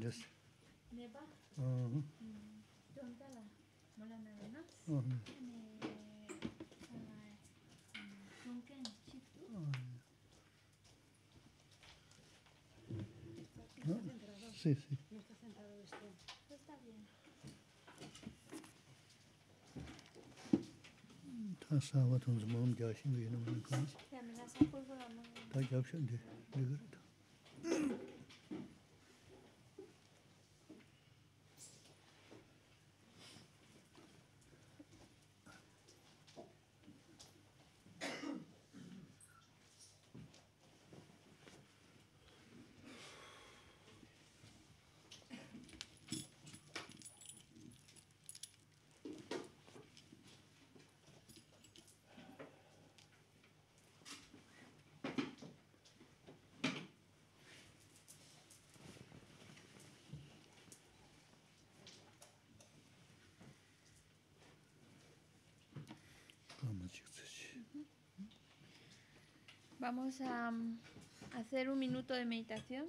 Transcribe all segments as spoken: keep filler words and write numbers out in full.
just. Deva. Uh-huh. Don Tara, Molana Venas. Uh-huh. ¿No? Sí, sí. No está sentado usted. No está bien. Tassavat uns mom jashin vi no konuş. Ya ben asıl kurgulamam. Ta yapsın diye. Ne gördü? Vamos a hacer un minuto de meditación.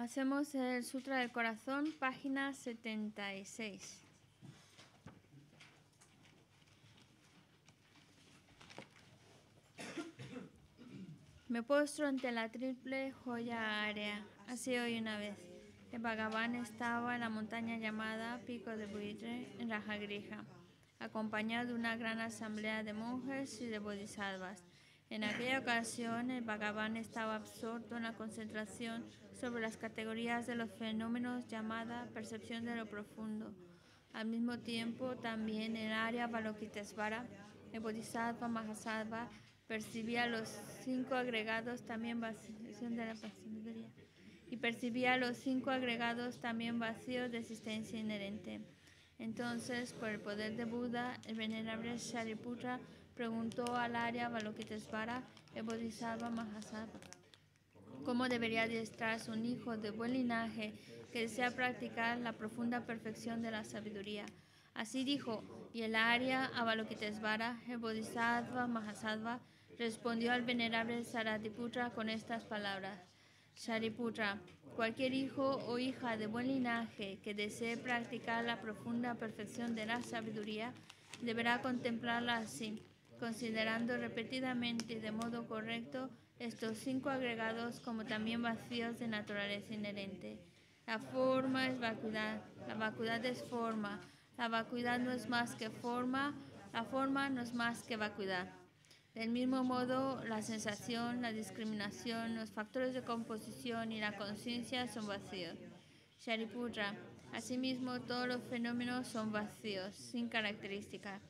Hacemos el Sutra del Corazón, página setenta y seis. Me postro ante la triple joya área. Así hoy una vez. El Bhagaván estaba en la montaña llamada Pico de Buitre, en Rajagriha, acompañado de una gran asamblea de monjes y de bodhisattvas. En aquella ocasión, el Bhagaván estaba absorto en la concentración sobre las categorías de los fenómenos llamada percepción de lo profundo. Al mismo tiempo, también en Arya Avalokiteshvara, el Bodhisattva Mahasattva percibía los cinco agregados también vacíos de la pasividad y percibía los cinco agregados también vacíos de existencia inherente. Entonces, por el poder de Buda, el venerable Shariputra preguntó al Arya Avalokiteshvara, el Bodhisattva Mahasattva, cómo debería adiestrarse un hijo de buen linaje que desea practicar la profunda perfección de la sabiduría. Así dijo, y el Arya Avalokiteshvara, el Bodhisattva Mahasattva, respondió al venerable Shariputra con estas palabras. Shariputra, cualquier hijo o hija de buen linaje que desee practicar la profunda perfección de la sabiduría deberá contemplarla así, considerando repetidamente y de modo correcto estos cinco agregados como también vacíos de naturaleza inherente. La forma es vacuidad, la vacuidad es forma, la vacuidad no es más que forma, la forma no es más que vacuidad. Del mismo modo, la sensación, la discriminación, los factores de composición y la conciencia son vacíos. Shariputra, asimismo, todos los fenómenos son vacíos, sin características,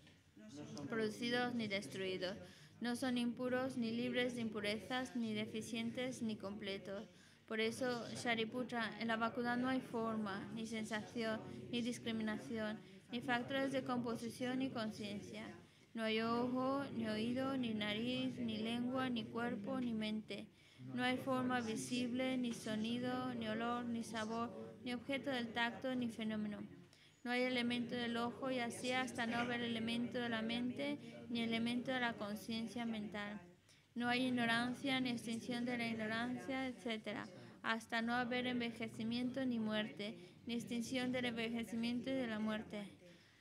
producidos ni destruidos. No son impuros, ni libres de impurezas, ni deficientes, ni completos. Por eso, Shariputra, en la vacuidad no hay forma, ni sensación, ni discriminación, ni factores de composición ni conciencia. No hay ojo, ni oído, ni nariz, ni lengua, ni cuerpo, ni mente. No hay forma visible, ni sonido, ni olor, ni sabor, ni objeto del tacto, ni fenómeno. No hay elemento del ojo, y así hasta no haber elemento de la mente, ni elemento de la conciencia mental. No hay ignorancia, ni extinción de la ignorancia, etcétera, hasta no haber envejecimiento ni muerte, ni extinción del envejecimiento y de la muerte.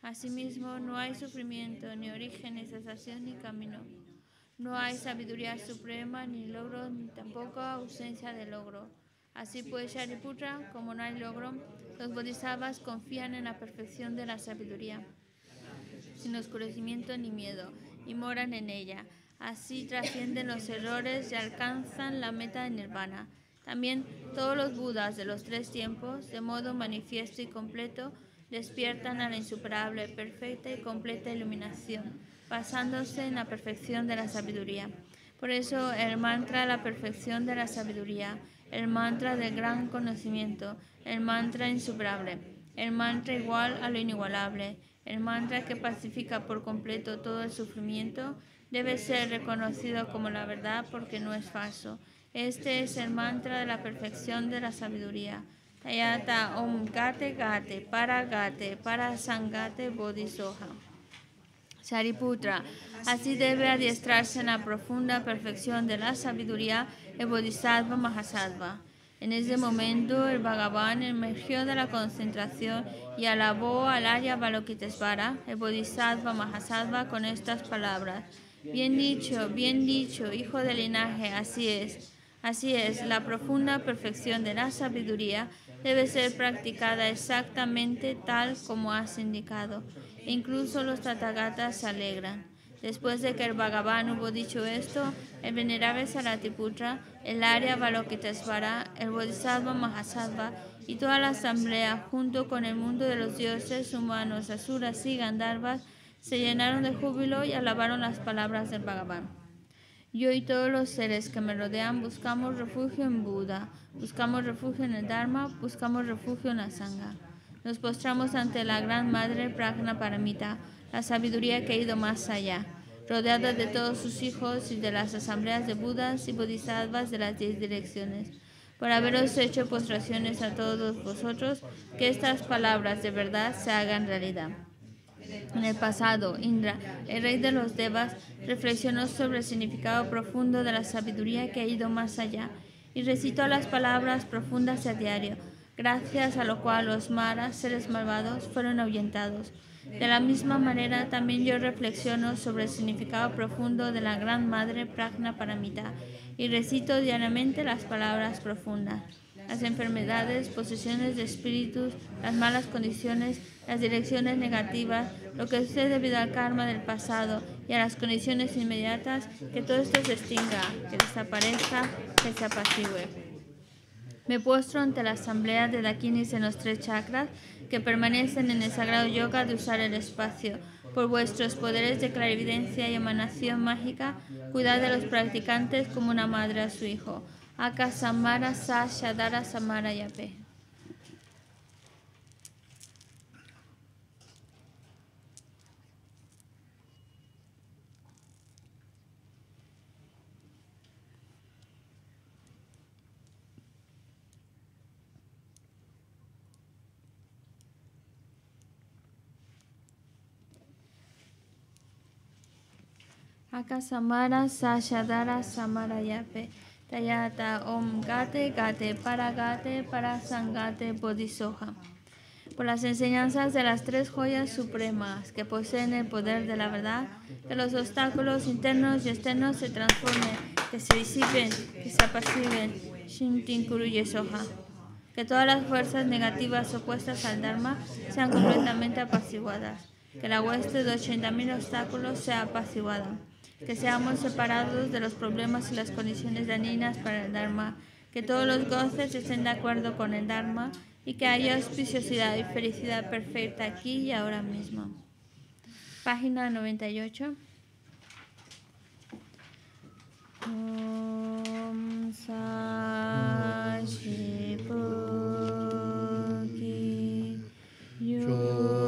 Asimismo, no hay sufrimiento, ni origen, ni cesación, ni camino. No hay sabiduría suprema, ni logro, ni tampoco ausencia de logro. Así pues, Shariputra, como no hay logro, los bodhisattvas confían en la perfección de la sabiduría, sin oscurecimiento ni miedo, y moran en ella. Así trascienden los errores y alcanzan la meta de nirvana. También todos los budas de los tres tiempos, de modo manifiesto y completo, despiertan a la insuperable, perfecta y completa iluminación, basándose en la perfección de la sabiduría. Por eso el mantra de la perfección de la sabiduría, el mantra del gran conocimiento, el mantra insuperable, el mantra igual a lo inigualable, el mantra que pacifica por completo todo el sufrimiento, debe ser reconocido como la verdad porque no es falso. Este es el mantra de la perfección de la sabiduría. Tayata om gate gate para gate para sangate bodhisoha. Shariputra, así debe adiestrarse en la profunda perfección de la sabiduría el Bodhisattva Mahasattva. En ese momento el Bhagaván emergió de la concentración y alabó al Arya Avalokiteshvara, el Bodhisattva Mahasattva, con estas palabras. Bien dicho, bien dicho, hijo del linaje, así es. Así es, la profunda perfección de la sabiduría debe ser practicada exactamente tal como has indicado. E incluso los Tathagatas se alegran. Después de que el Bhagaván hubo dicho esto, el venerable Shariputra, el Arya Avalokiteshvara, el Bodhisattva Mahasattva y toda la asamblea, junto con el mundo de los dioses, humanos, asuras y gandharvas, se llenaron de júbilo y alabaron las palabras del Bhagaván. Yo y todos los seres que me rodean buscamos refugio en Buda, buscamos refugio en el Dharma, buscamos refugio en la Sangha. Nos postramos ante la Gran Madre Prajna Paramita, la sabiduría que ha ido más allá, rodeada de todos sus hijos y de las asambleas de Budas y Bodhisattvas de las diez direcciones. Por haberos hecho postraciones a todos vosotros, que estas palabras de verdad se hagan realidad. En el pasado, Indra, el rey de los Devas, reflexionó sobre el significado profundo de la sabiduría que ha ido más allá y recitó las palabras profundas a diario, gracias a lo cual los maras, seres malvados, fueron ahuyentados. De la misma manera, también yo reflexiono sobre el significado profundo de la Gran Madre Prajna Paramita y recito diariamente las palabras profundas. Las enfermedades, posesiones de espíritus, las malas condiciones, las direcciones negativas, lo que sucede debido al karma del pasado y a las condiciones inmediatas, que todo esto se extinga, que desaparezca, que se apacigüe. Me postro ante la asamblea de Dakinis en los tres chakras que permanecen en el sagrado yoga de usar el espacio. Por vuestros poderes de clarividencia y emanación mágica, cuidad de los practicantes como una madre a su hijo. Aka Samara Sa Shadara Samara Yape. Aka Samara Sa Shadara Samara Yape. Tayata om gate gate para gate para sangate bodhisoha. Por las enseñanzas de las tres joyas supremas que poseen el poder de la verdad, que los obstáculos internos y externos se transformen, que se disipen, que se apaciguen, shintin kuru yesoha. Que todas las fuerzas negativas opuestas al Dharma sean completamente apaciguadas, que la hueste de ochenta mil obstáculos sea apaciguada. Que seamos separados de los problemas y las condiciones dañinas para el Dharma, que todos los goces estén de acuerdo con el Dharma y que haya auspiciosidad y felicidad perfecta aquí y ahora mismo. Página noventa y ocho. Om Sachipuki Yo.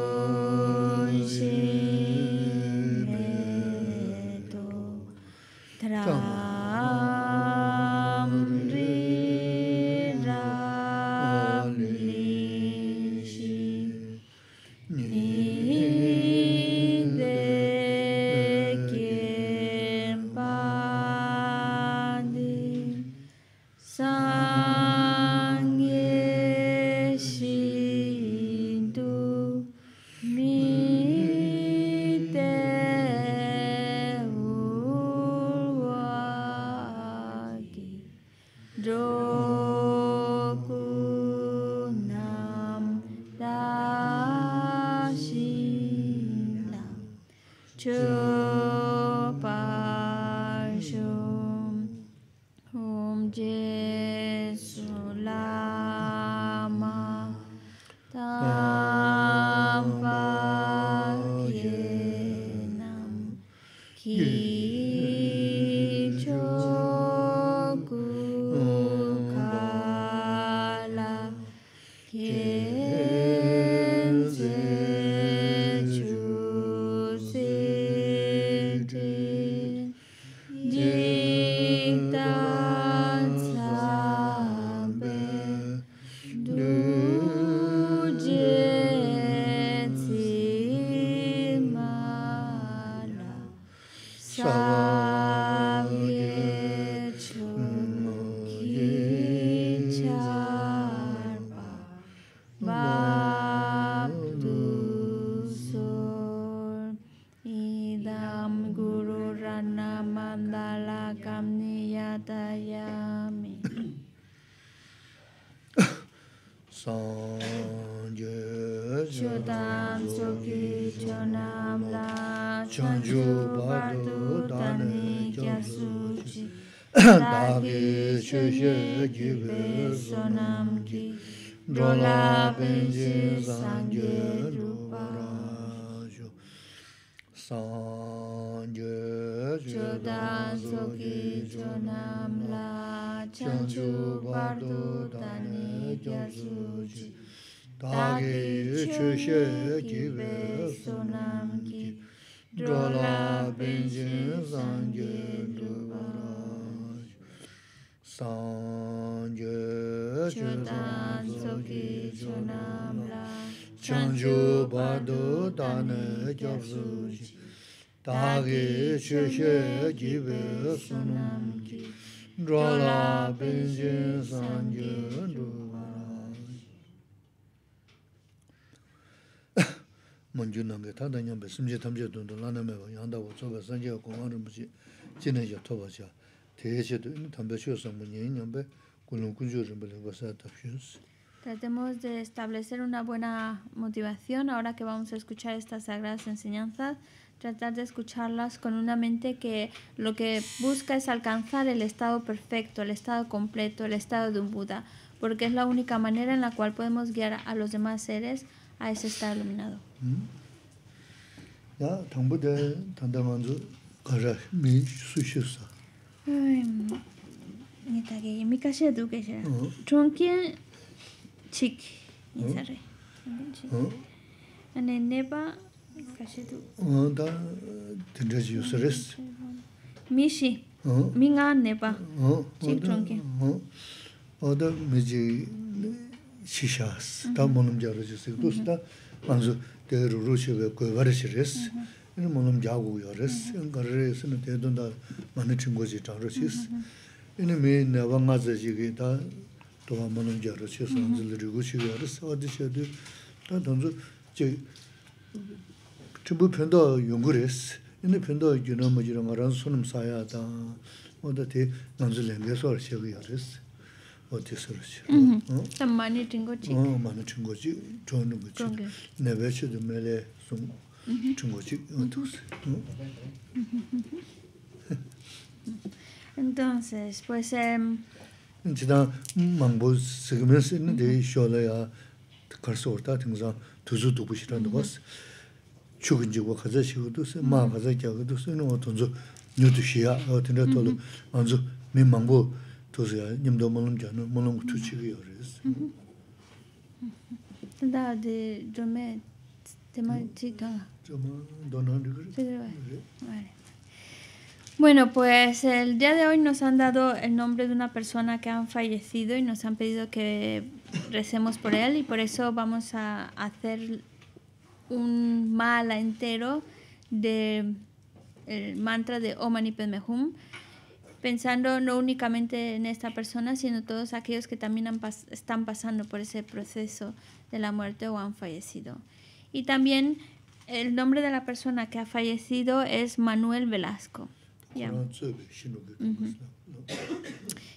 Chopajum Om Jesulama Tampayenam Tratemos de establecer una buena motivación ahora que vamos a escuchar estas sagradas enseñanzas. Tratar de escucharlas con una mente que lo que busca es alcanzar el estado perfecto, el estado completo, el estado de un Buda, porque es la única manera en la cual podemos guiar a los demás seres a ese estado iluminado. Onda tendrás usuarios. Mishi, minga nepa, chictronque. Onda meji shishas. Tamolum jaros yosek dosta. Anzo teru roche ve koyvarishes. Eno molum jagu yares. Engarre sene te donda manichingozi taroshes. Eno me nevangazaji ge ta toa molum jaros yos anzo lerugushi yares. Adishedu ta donzo je Chibu pendo yungures, ine pendo yuno majiro maran sunum saya da, oda te nanzu lenge sor shegu yares, oda sorus. Tam mani tingo chi. Oh, mani tingo chi, chonu chi. Neveche de mele sum tingo chi, entonces. Entonces, pues. Entonces, mangbos segments ine de shola ya karsa orta tingza tuzu tupushiran dwas. Chugunjigo kaza shigudusi, maa kaza kyagudusi, ino otonzo nyudu shiya, otenda tolo, anzo mi mangbo tozo ya, nyamdo molum jano, molum kutu chigi yorez. Tanda de jome, tema chiga. Joma, donan digre. Vale. Bueno, pues el día de hoy nos han dado el nombre de una persona que han fallecido y nos han pedido que recemos por él y por eso vamos a hacer un mala entero del mantra de Om Mani Padme Hum, pensando no únicamente en esta persona, sino todos aquellos que también han pas están pasando por ese proceso de la muerte o han fallecido. Y también el nombre de la persona que ha fallecido es Manuel Velasco. Yeah. Uh-huh.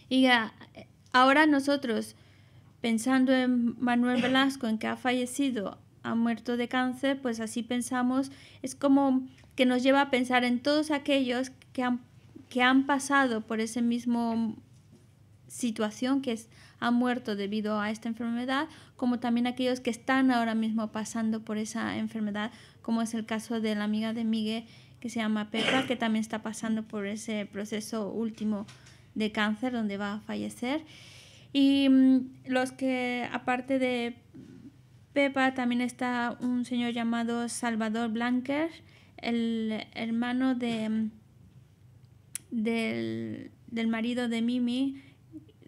Y ya, ahora nosotros, pensando en Manuel Velasco, en que ha fallecido, ha muerto de cáncer, pues así pensamos, es como que nos lleva a pensar en todos aquellos que han, que han pasado por ese mismo situación, que es, han muerto debido a esta enfermedad, como también aquellos que están ahora mismo pasando por esa enfermedad, como es el caso de la amiga de Miguel, que se llama Pepa, que también está pasando por ese proceso último de cáncer, donde va a fallecer. Y los que, aparte de Pepa, también está un señor llamado Salvador Blanquer, el hermano de, del, del marido de Mimi,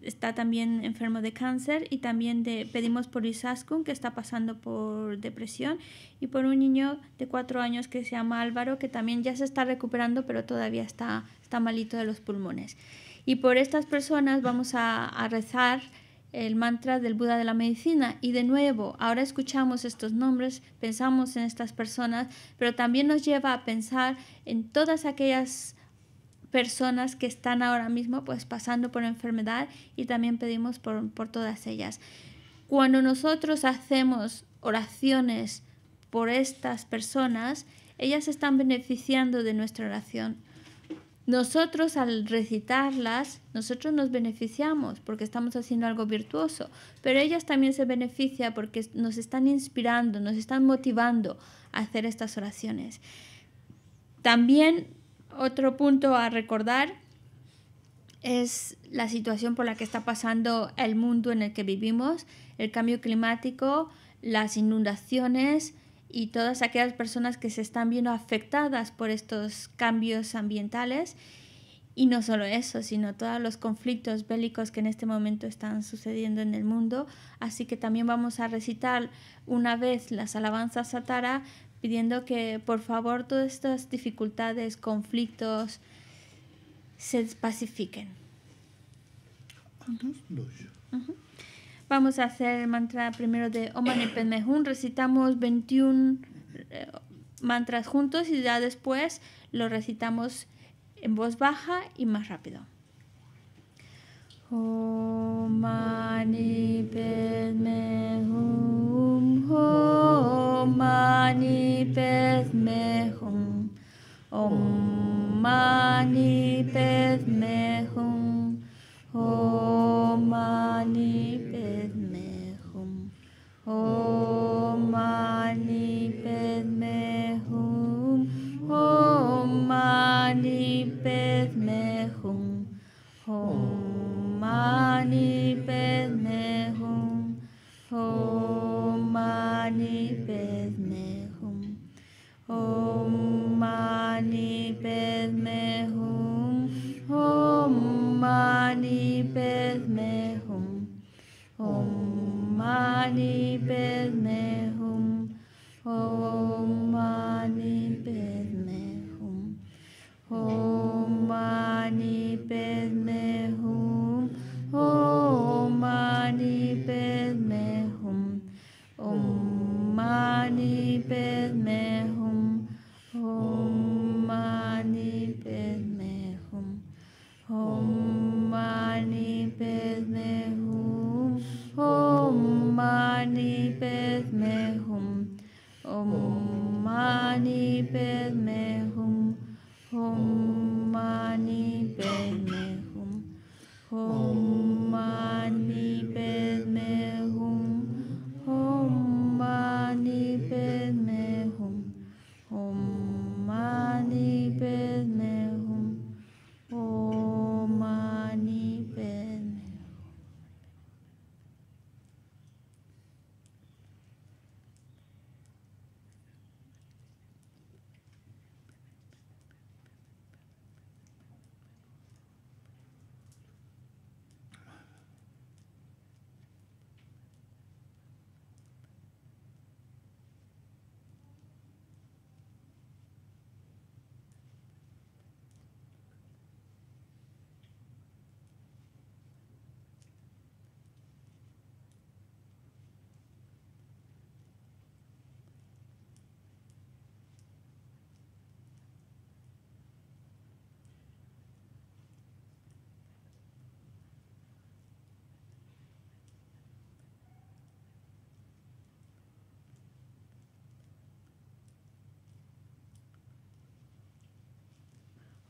está también enfermo de cáncer, y también de, pedimos por Isaskun, que está pasando por depresión, y por un niño de cuatro años que se llama Álvaro, que también ya se está recuperando, pero todavía está, está malito de los pulmones. Y por estas personas vamos a, a rezar el mantra del Buda de la Medicina. Y de nuevo, ahora escuchamos estos nombres, pensamos en estas personas, pero también nos lleva a pensar en todas aquellas personas que están ahora mismo pues pasando por enfermedad, y también pedimos por, por todas ellas. Cuando nosotros hacemos oraciones por estas personas, ellas están beneficiando de nuestra oración. Nosotros, al recitarlas, nosotros nos beneficiamos porque estamos haciendo algo virtuoso, pero ellas también se benefician porque nos están inspirando, nos están motivando a hacer estas oraciones. También otro punto a recordar es la situación por la que está pasando el mundo en el que vivimos, el cambio climático, las inundaciones y todas aquellas personas que se están viendo afectadas por estos cambios ambientales. Y no solo eso, sino todos los conflictos bélicos que en este momento están sucediendo en el mundo. Así que también vamos a recitar una vez las alabanzas a Tara, pidiendo que por favor todas estas dificultades, conflictos, se pacifiquen. Uh-huh. Vamos a hacer el mantra primero de Om Mani Padme Hum. Recitamos veintiún eh, mantras juntos y ya después lo recitamos en voz baja y más rápido. Om Mani Padme Hum, Om Mani Padme Hum, Om Mani Padme Hum, Om Mani Padme Hum, Om Mani Padme Hum, Om Mani Padme Hum, Mani Padme Hum, Om Mani Padme Hum, Om Mani Padme Hum, Om Mani Padme Hum, Om Mani Padme Hum, Om Mani Padme Hum, Om Mani Padme Hum, Om Mani Padme Hum, Om Mani Padme Hum,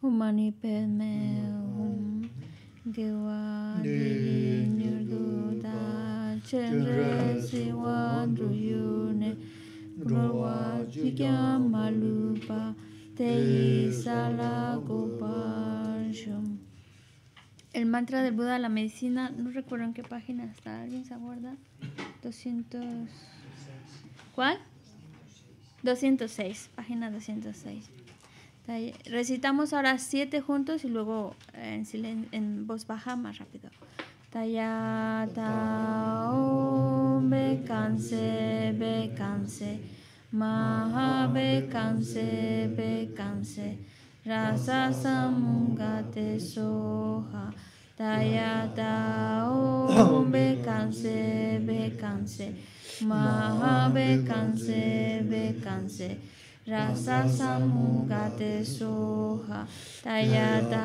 Humani Padme Hum Deva Diri Nirduta Chandra Siva Druyune Growa Jikyam Malupa Tei Salakopanshum. El mantra del Buda de la Medicina, no recuerdo en qué página está, ¿alguien se acuerda? doscientos... ¿Cuál? doscientos seis, página doscientos seis. Recitamos ahora siete juntos y luego en, silencio, en voz baja más rápido. Tayata om bekanse bekanse maha bekanse bekanse rasa samungate soha. Tayata om bekanse bekanse maha bekanse bekanse rasa samugate soha. Tayata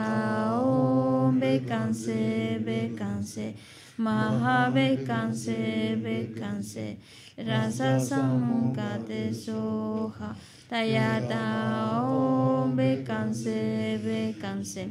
om bekanse bekanse maha bekanse bekanse rasa samugate soha. Tayata om bekanse bekanse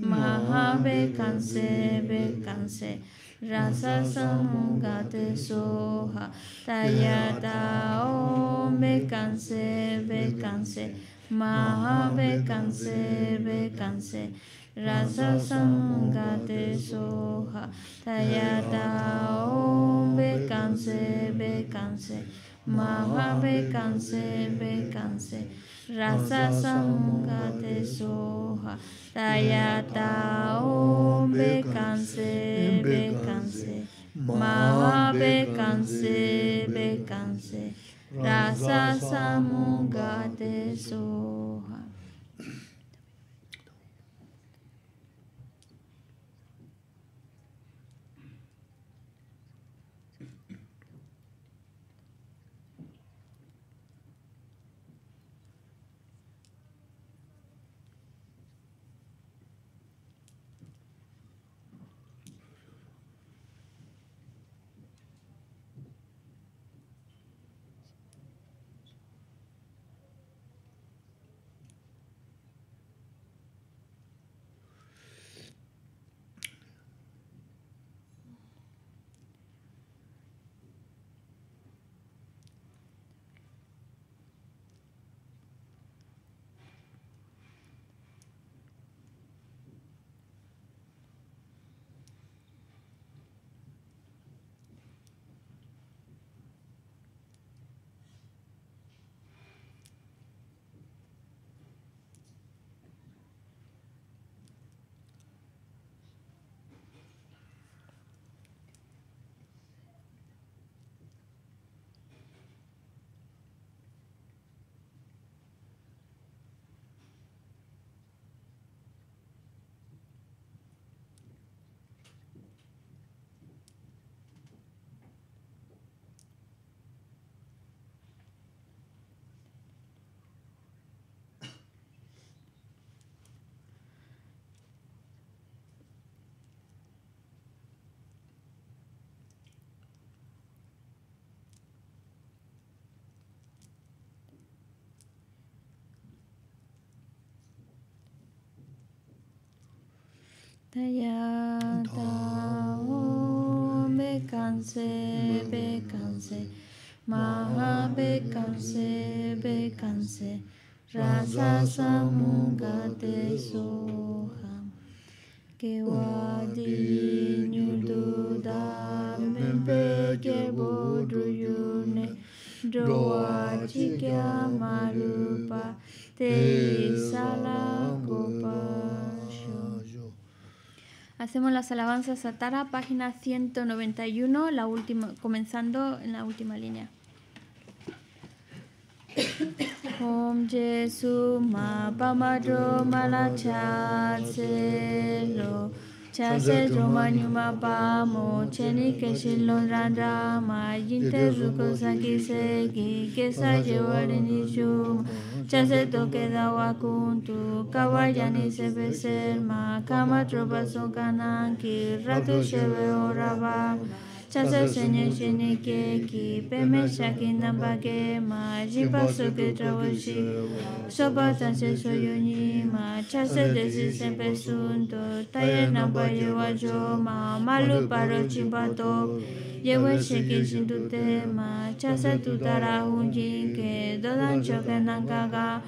maha bekanse bekanse rasa samugate soha. Tayata om bekanse bekanse maha bekanse bekanse rasa samugate soha. Tayata om bekanse bekanse maha bekanse bekanse rasa samugate soha. Tayata om bekanse bekanse maha bekanse bekanse rasa samugate soha. Tayata om bekanse bekanse maha bekanse bekanse rasa samugate soha. Kewa di nyududa mempe kebodruyune droa chikya marupa te salagopa. Hacemos las alabanzas a Tara, página ciento noventa y uno, la última, comenzando en la última línea. Om Jesu ma pamadro malacha selo chase romanyuma pamo cheni keshin londrandra ma yinte ruko sanki segi kesa yevareni shuma. Chaseto queda wakuntu, kawayani se beselma, kama tropa son kananki, rato cheve oraba, Chasa Senyo Shinike Ki Peme Shakin Nambake Ma Jipa Suki Trawashi Sopa Tanse Soyuni Ma Chasa Desi Sempe Sunto Taya Nambaye Wajo Ma Malu Paro Chimpato Yewe Shiki Shintute Ma Chasa Tutara Hunjin Ke Dodan Choken Nankaga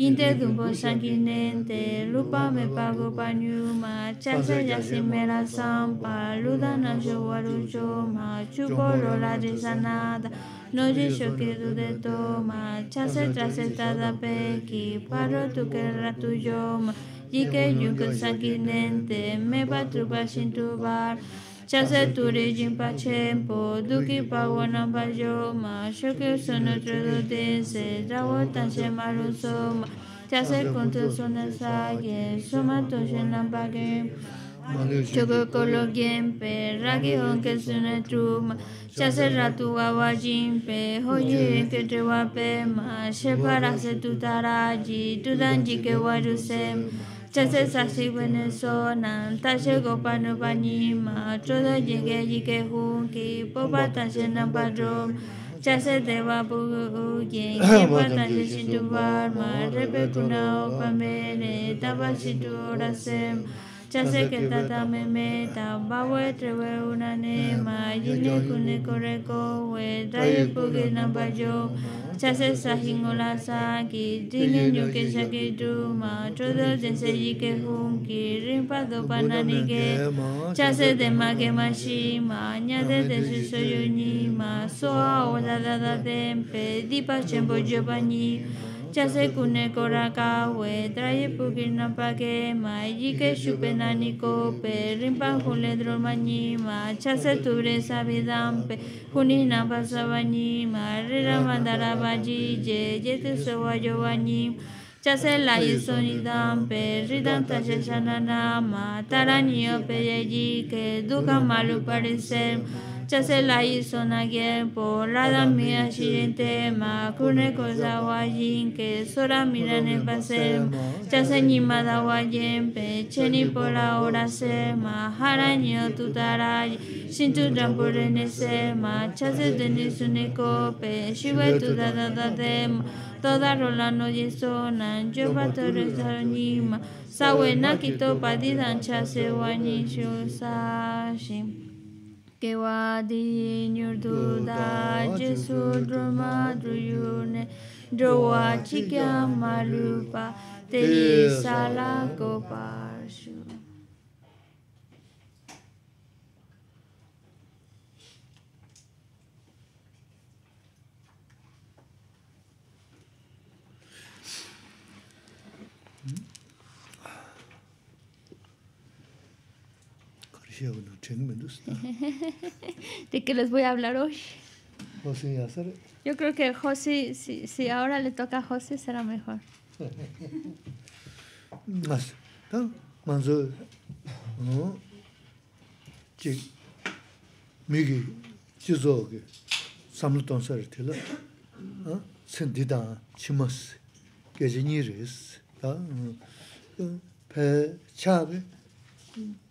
Inte Dumbo Sanguinente Lupa Me Pago Panyuma Chasa Yasimera Sampa Ludana Jowarujo Ma Chupo Lola Risanada Noji Shokidu de Toma Chasa Trasetada Peki Paro Tukera Tuyoma Jike Yuko Sanguinente Me Patrupa Shintubar Chase Turi Jimpa Chempo, Duki Pawana Pajoma, Shoki Sonotro Dese, Drago Tanse Marusoma, Chase Conto Sonesage, Soma Toshen Lampagem, Choko Kologiempe, Ragi Honke Sunetruma, Chase Ratu Awajimpe, Hoji Enke Trewapema, Sheparase Tutaraji, Tudanjike Warusem. Chase Sashi Venezuela, Tashe Gopano Panima, Choda Yige Yike Hunki, Popa Tashe Nampadrom, Chase Deva Buguyen, Kipa Tashe Shitubarma, Repecuna Opamene, Tabashitu Rasem, Chase Ketata Memeta, Bawe Trewe Unanema, Yine Kunekoreko, Traye Pugi Nampajom, Chase Sahingola Saki, Dingen Yuke Shaki Duma, Chodo Dese Yike Hunki, Rimpa Dopananike, Chase de Magemashima, Nyade de Susoyunima, Soa Odada Tempe, Dipa Chembo Jopani, Chase Kuneko Rakawe, Traye Pugina Pagema, Yike Shupenanikope, Rimpa Huledromanima, Chase Ture Sabidampe, Hunina Pasabanima, Rira Mandaraba. Jije, Jete Sowa Jovani, Chase Lai Sonidampe, Ridan Tashe Sananama, Taranio Peyeji, que Duca Malu Parisem, Chase Lai Sonagiempo, Rada Mia Shirentema, Kuneko Zawajin, que Sora Mirane Pasem, Chase Nimada Wayempe, Cheni Pola Orasema, Haranio Tutaraji. Sintu Rampurenesema, Chase Denisunicope, Shiva Tudadadadema, Toda Rolano Yesonan, Yopa Torres Aronima, Sawenaki Topa Didan Chase Wanishu Sashi. Que wadi nyurduda, Jesu Droma Druyune, Drowa Chikia Malupa, Teri Salakopashu. ¿De qué les voy a hablar hoy? Yo creo que José, si, si ahora le toca a José, será mejor.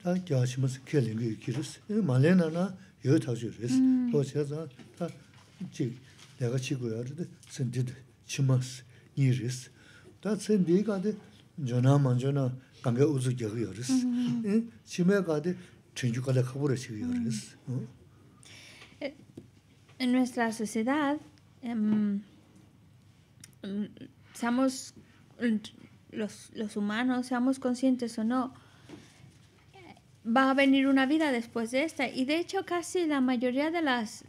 다 야시면서 켈링이 길었어. 말레나나 여기 다주랬어. 도시에서 다 내가 치고요. 근데 치마스 이랬어. 다 샌디가데 전화 먼저나 감겨 우즈게 그랬어. 치매가데 진주가데 가버렸어요. 그랬어. En nuestra sociedad um, somos los los humanos, seamos conscientes o no, va a venir una vida después de esta. Y de hecho casi la mayoría de las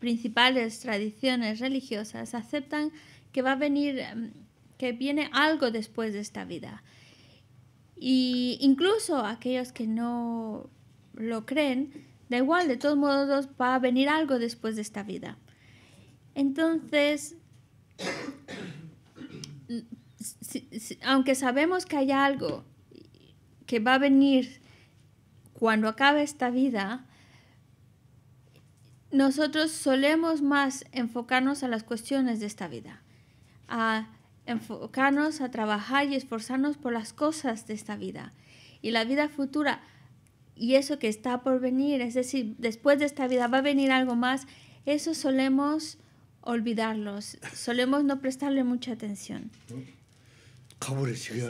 principales tradiciones religiosas aceptan que va a venir, que viene algo después de esta vida. Y incluso aquellos que no lo creen, da igual, de todos modos va a venir algo después de esta vida. Entonces, si, si, aunque sabemos que hay algo que va a venir cuando acabe esta vida, nosotros solemos más enfocarnos a las cuestiones de esta vida, a enfocarnos a trabajar y esforzarnos por las cosas de esta vida. Y la vida futura y eso que está por venir, es decir, después de esta vida va a venir algo más, eso solemos olvidarlos, solemos no prestarle mucha atención. Sí, sí.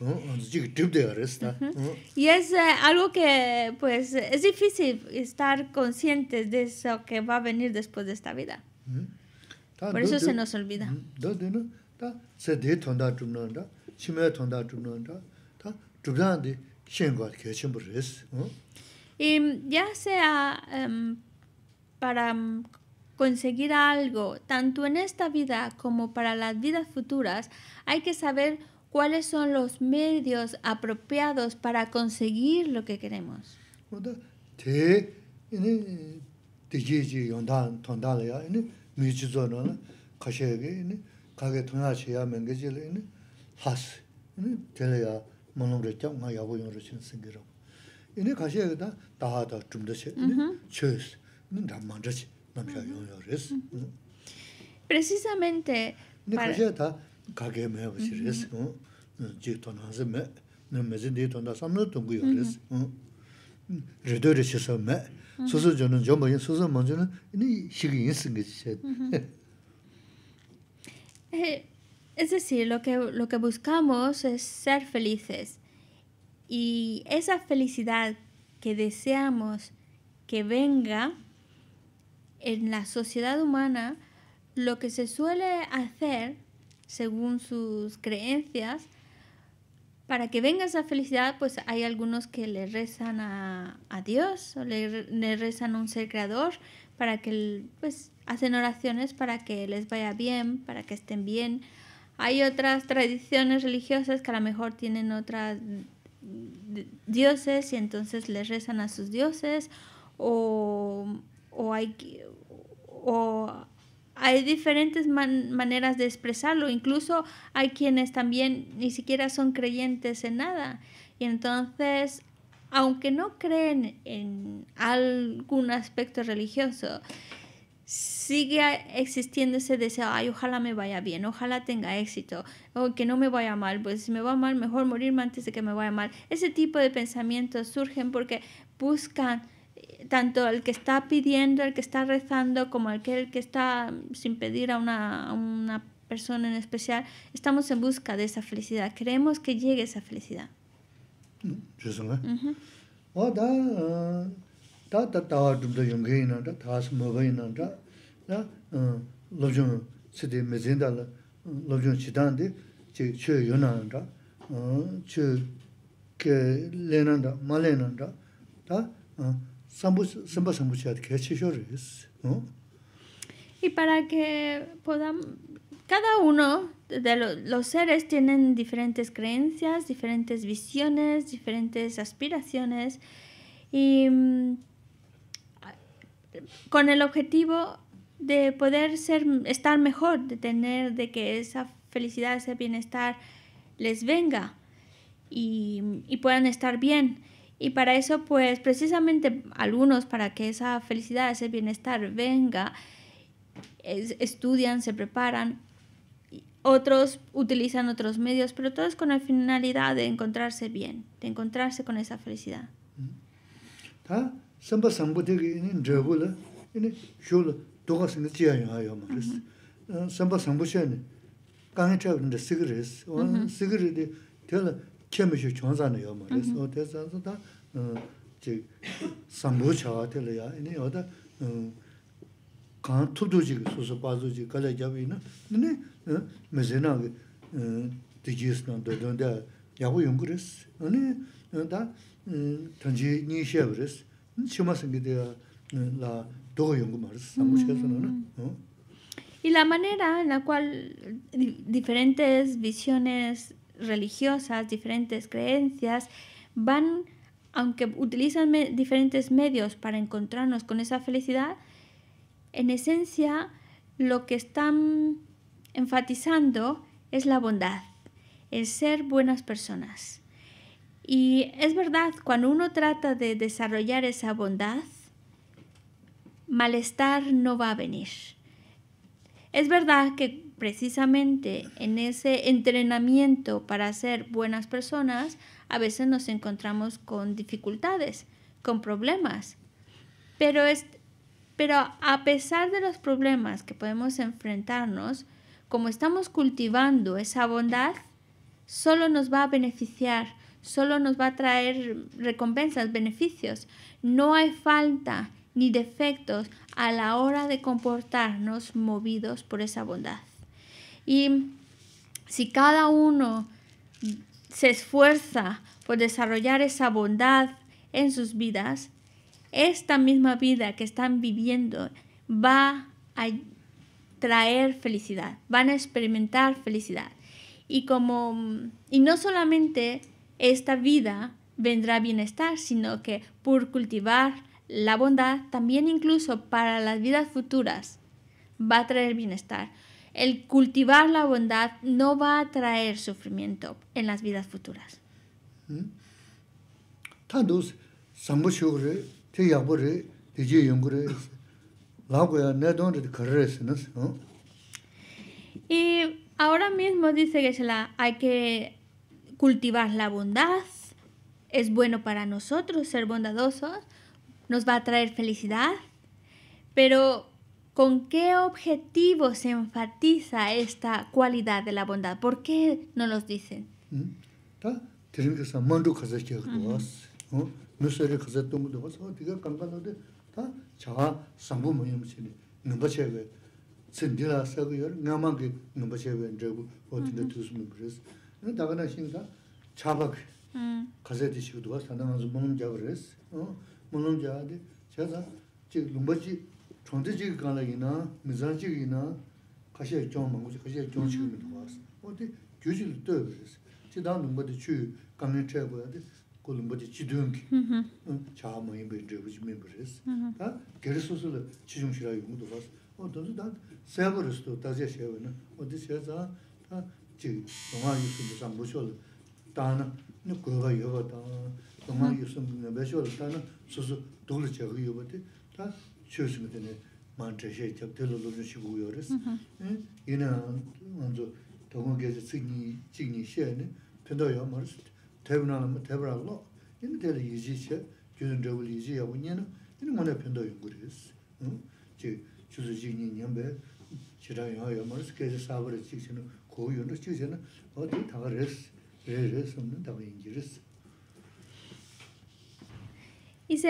Uh-huh. Y es eh, algo que pues es difícil estar conscientes de eso que va a venir después de esta vida. Por eso se nos olvida. Y ya sea um, para conseguir algo, tanto en esta vida como para las vidas futuras, hay que saber cuáles son los medios apropiados para conseguir lo que queremos. Uh-huh. Precisamente para... Es decir, lo que, lo que buscamos es ser felices, y esa felicidad que deseamos que venga en la sociedad humana, lo que se suele hacer según sus creencias, para que venga esa felicidad, pues hay algunos que le rezan a, a Dios, o le, le rezan a un ser creador, para que, pues, hacen oraciones para que les vaya bien, para que estén bien. Hay otras tradiciones religiosas que a lo mejor tienen otras dioses y entonces les rezan a sus dioses, o, o hay... O, Hay diferentes man maneras de expresarlo. Incluso hay quienes también ni siquiera son creyentes en nada. Y entonces, aunque no creen en algún aspecto religioso, sigue existiendo ese deseo. Ay, ojalá me vaya bien, ojalá tenga éxito, o que no me vaya mal. Pues si me va mal, mejor morirme antes de que me vaya mal. Ese tipo de pensamientos surgen porque buscan... tanto el que está pidiendo, el que está rezando, como aquel que está sin pedir a una, a una persona en especial, estamos en busca de esa felicidad. Queremos que llegue esa felicidad. Y para que podamos, cada uno de los, los seres tienen diferentes creencias, diferentes visiones, diferentes aspiraciones, y con el objetivo de poder ser, estar mejor, de tener, de que esa felicidad, ese bienestar les venga y, y puedan estar bien. Y para eso, pues, precisamente algunos, para que esa felicidad, ese bienestar venga, es, estudian, se preparan. Otros utilizan otros medios, pero todos con la finalidad de encontrarse bien, de encontrarse con esa felicidad. Uh-huh. Y la manera en la cual diferentes visiones religiosas, diferentes creencias van, aunque utilizan me diferentes medios para encontrarnos con esa felicidad, en esencia lo que están enfatizando es la bondad, el ser buenas personas. Y es verdad, cuando uno trata de desarrollar esa bondad, malestar no va a venir. Es verdad que precisamente en ese entrenamiento para ser buenas personas, a veces nos encontramos con dificultades, con problemas. Pero, es, pero a pesar de los problemas que podemos enfrentarnos, como estamos cultivando esa bondad, solo nos va a beneficiar, solo nos va a traer recompensas, beneficios. No hay falta ni defectos a la hora de comportarnos movidos por esa bondad. Y si cada uno se esfuerza por desarrollar esa bondad en sus vidas, esta misma vida que están viviendo va a traer felicidad, van a experimentar felicidad. Y, como, y no solamente esta vida vendrá bienestar, sino que por cultivar la bondad, también incluso para las vidas futuras, va a traer bienestar. El cultivar la bondad no va a traer sufrimiento en las vidas futuras. Y ahora mismo dice Geshe-la, hay que cultivar la bondad, es bueno para nosotros ser bondadosos, nos va a traer felicidad, pero ¿con qué objetivo se enfatiza esta cualidad de la bondad? ¿Por qué no los dicen? Uh-huh. Uh-huh. Y se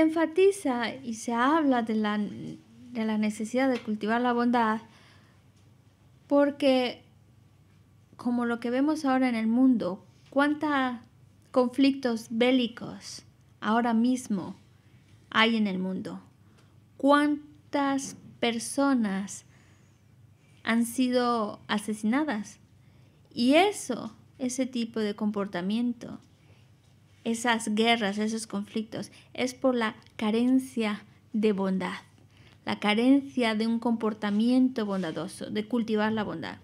enfatiza y se habla de la, de la necesidad de cultivar la bondad porque, como lo que vemos ahora en el mundo, cuántos conflictos bélicos ahora mismo hay en el mundo. Cuántas personas han sido asesinadas. Y eso, ese tipo de comportamiento, esas guerras, esos conflictos, es por la carencia de bondad, la carencia de un comportamiento bondadoso, de cultivar la bondad.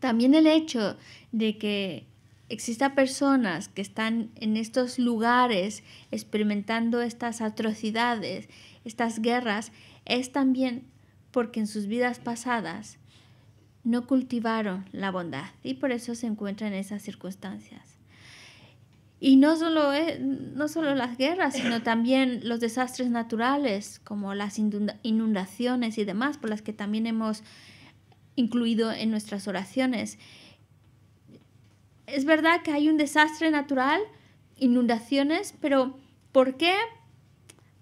También el hecho de que existan personas que están en estos lugares experimentando estas atrocidades, estas guerras, es también porque en sus vidas pasadas no cultivaron la bondad y por eso se encuentran en esas circunstancias. Y no solo, no solo las guerras, sino también los desastres naturales, como las inundaciones y demás, por las que también hemos incluido en nuestras oraciones. Es verdad que hay un desastre natural, inundaciones, pero ¿por qué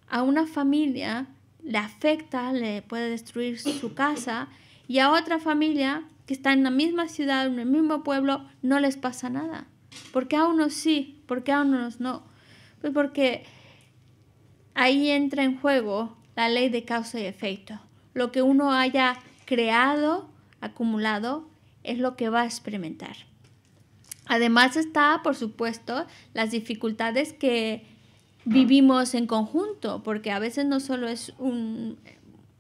a una familia le afecta, le puede destruir su casa, y a otra familia que está en la misma ciudad, en el mismo pueblo, no les pasa nada? ¿Por qué a unos sí? ¿Por qué a unos no? Pues porque ahí entra en juego la ley de causa y efecto. Lo que uno haya creado, acumulado, es lo que va a experimentar. Además está, por supuesto, las dificultades que vivimos en conjunto, porque a veces no solo es un,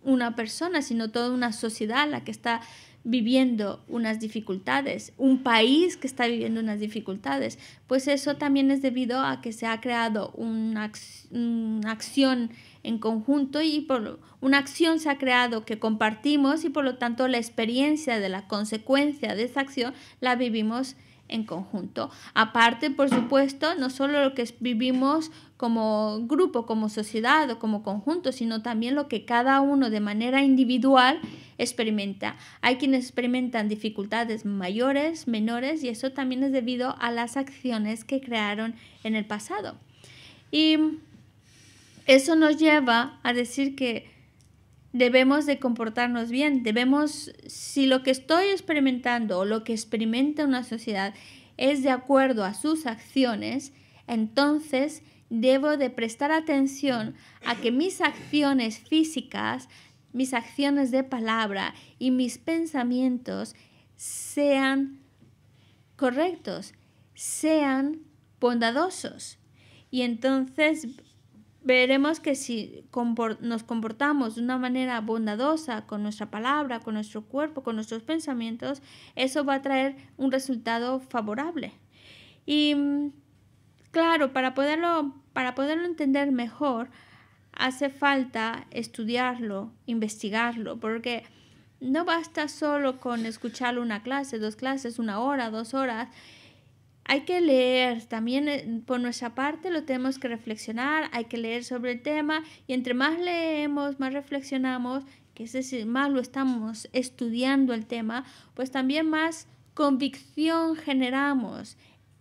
una persona, sino toda una sociedad la que está viviendo unas dificultades, un país que está viviendo unas dificultades, pues eso también es debido a que se ha creado una, ac- una acción en conjunto y por una acción se ha creado que compartimos y por lo tanto la experiencia de la consecuencia de esa acción la vivimos en conjunto. Aparte, por supuesto, no solo lo que vivimos como grupo, como sociedad o como conjunto, sino también lo que cada uno de manera individual experimenta. Hay quienes experimentan dificultades mayores, menores, y eso también es debido a las acciones que crearon en el pasado. Y eso nos lleva a decir que debemos de comportarnos bien, debemos, si lo que estoy experimentando o lo que experimenta una sociedad es de acuerdo a sus acciones, entonces debo de prestar atención a que mis acciones físicas, mis acciones de palabra y mis pensamientos sean correctos, sean bondadosos. Y entonces veremos que si nos comportamos de una manera bondadosa con nuestra palabra, con nuestro cuerpo, con nuestros pensamientos, eso va a traer un resultado favorable. Y claro, para poderlo, para poderlo entender mejor, hace falta estudiarlo, investigarlo, porque no basta solo con escuchar una clase, dos clases, una hora, dos horas. Hay que leer, también por nuestra parte lo tenemos que reflexionar, hay que leer sobre el tema y entre más leemos, más reflexionamos, que es decir, más lo estamos estudiando el tema, pues también más convicción generamos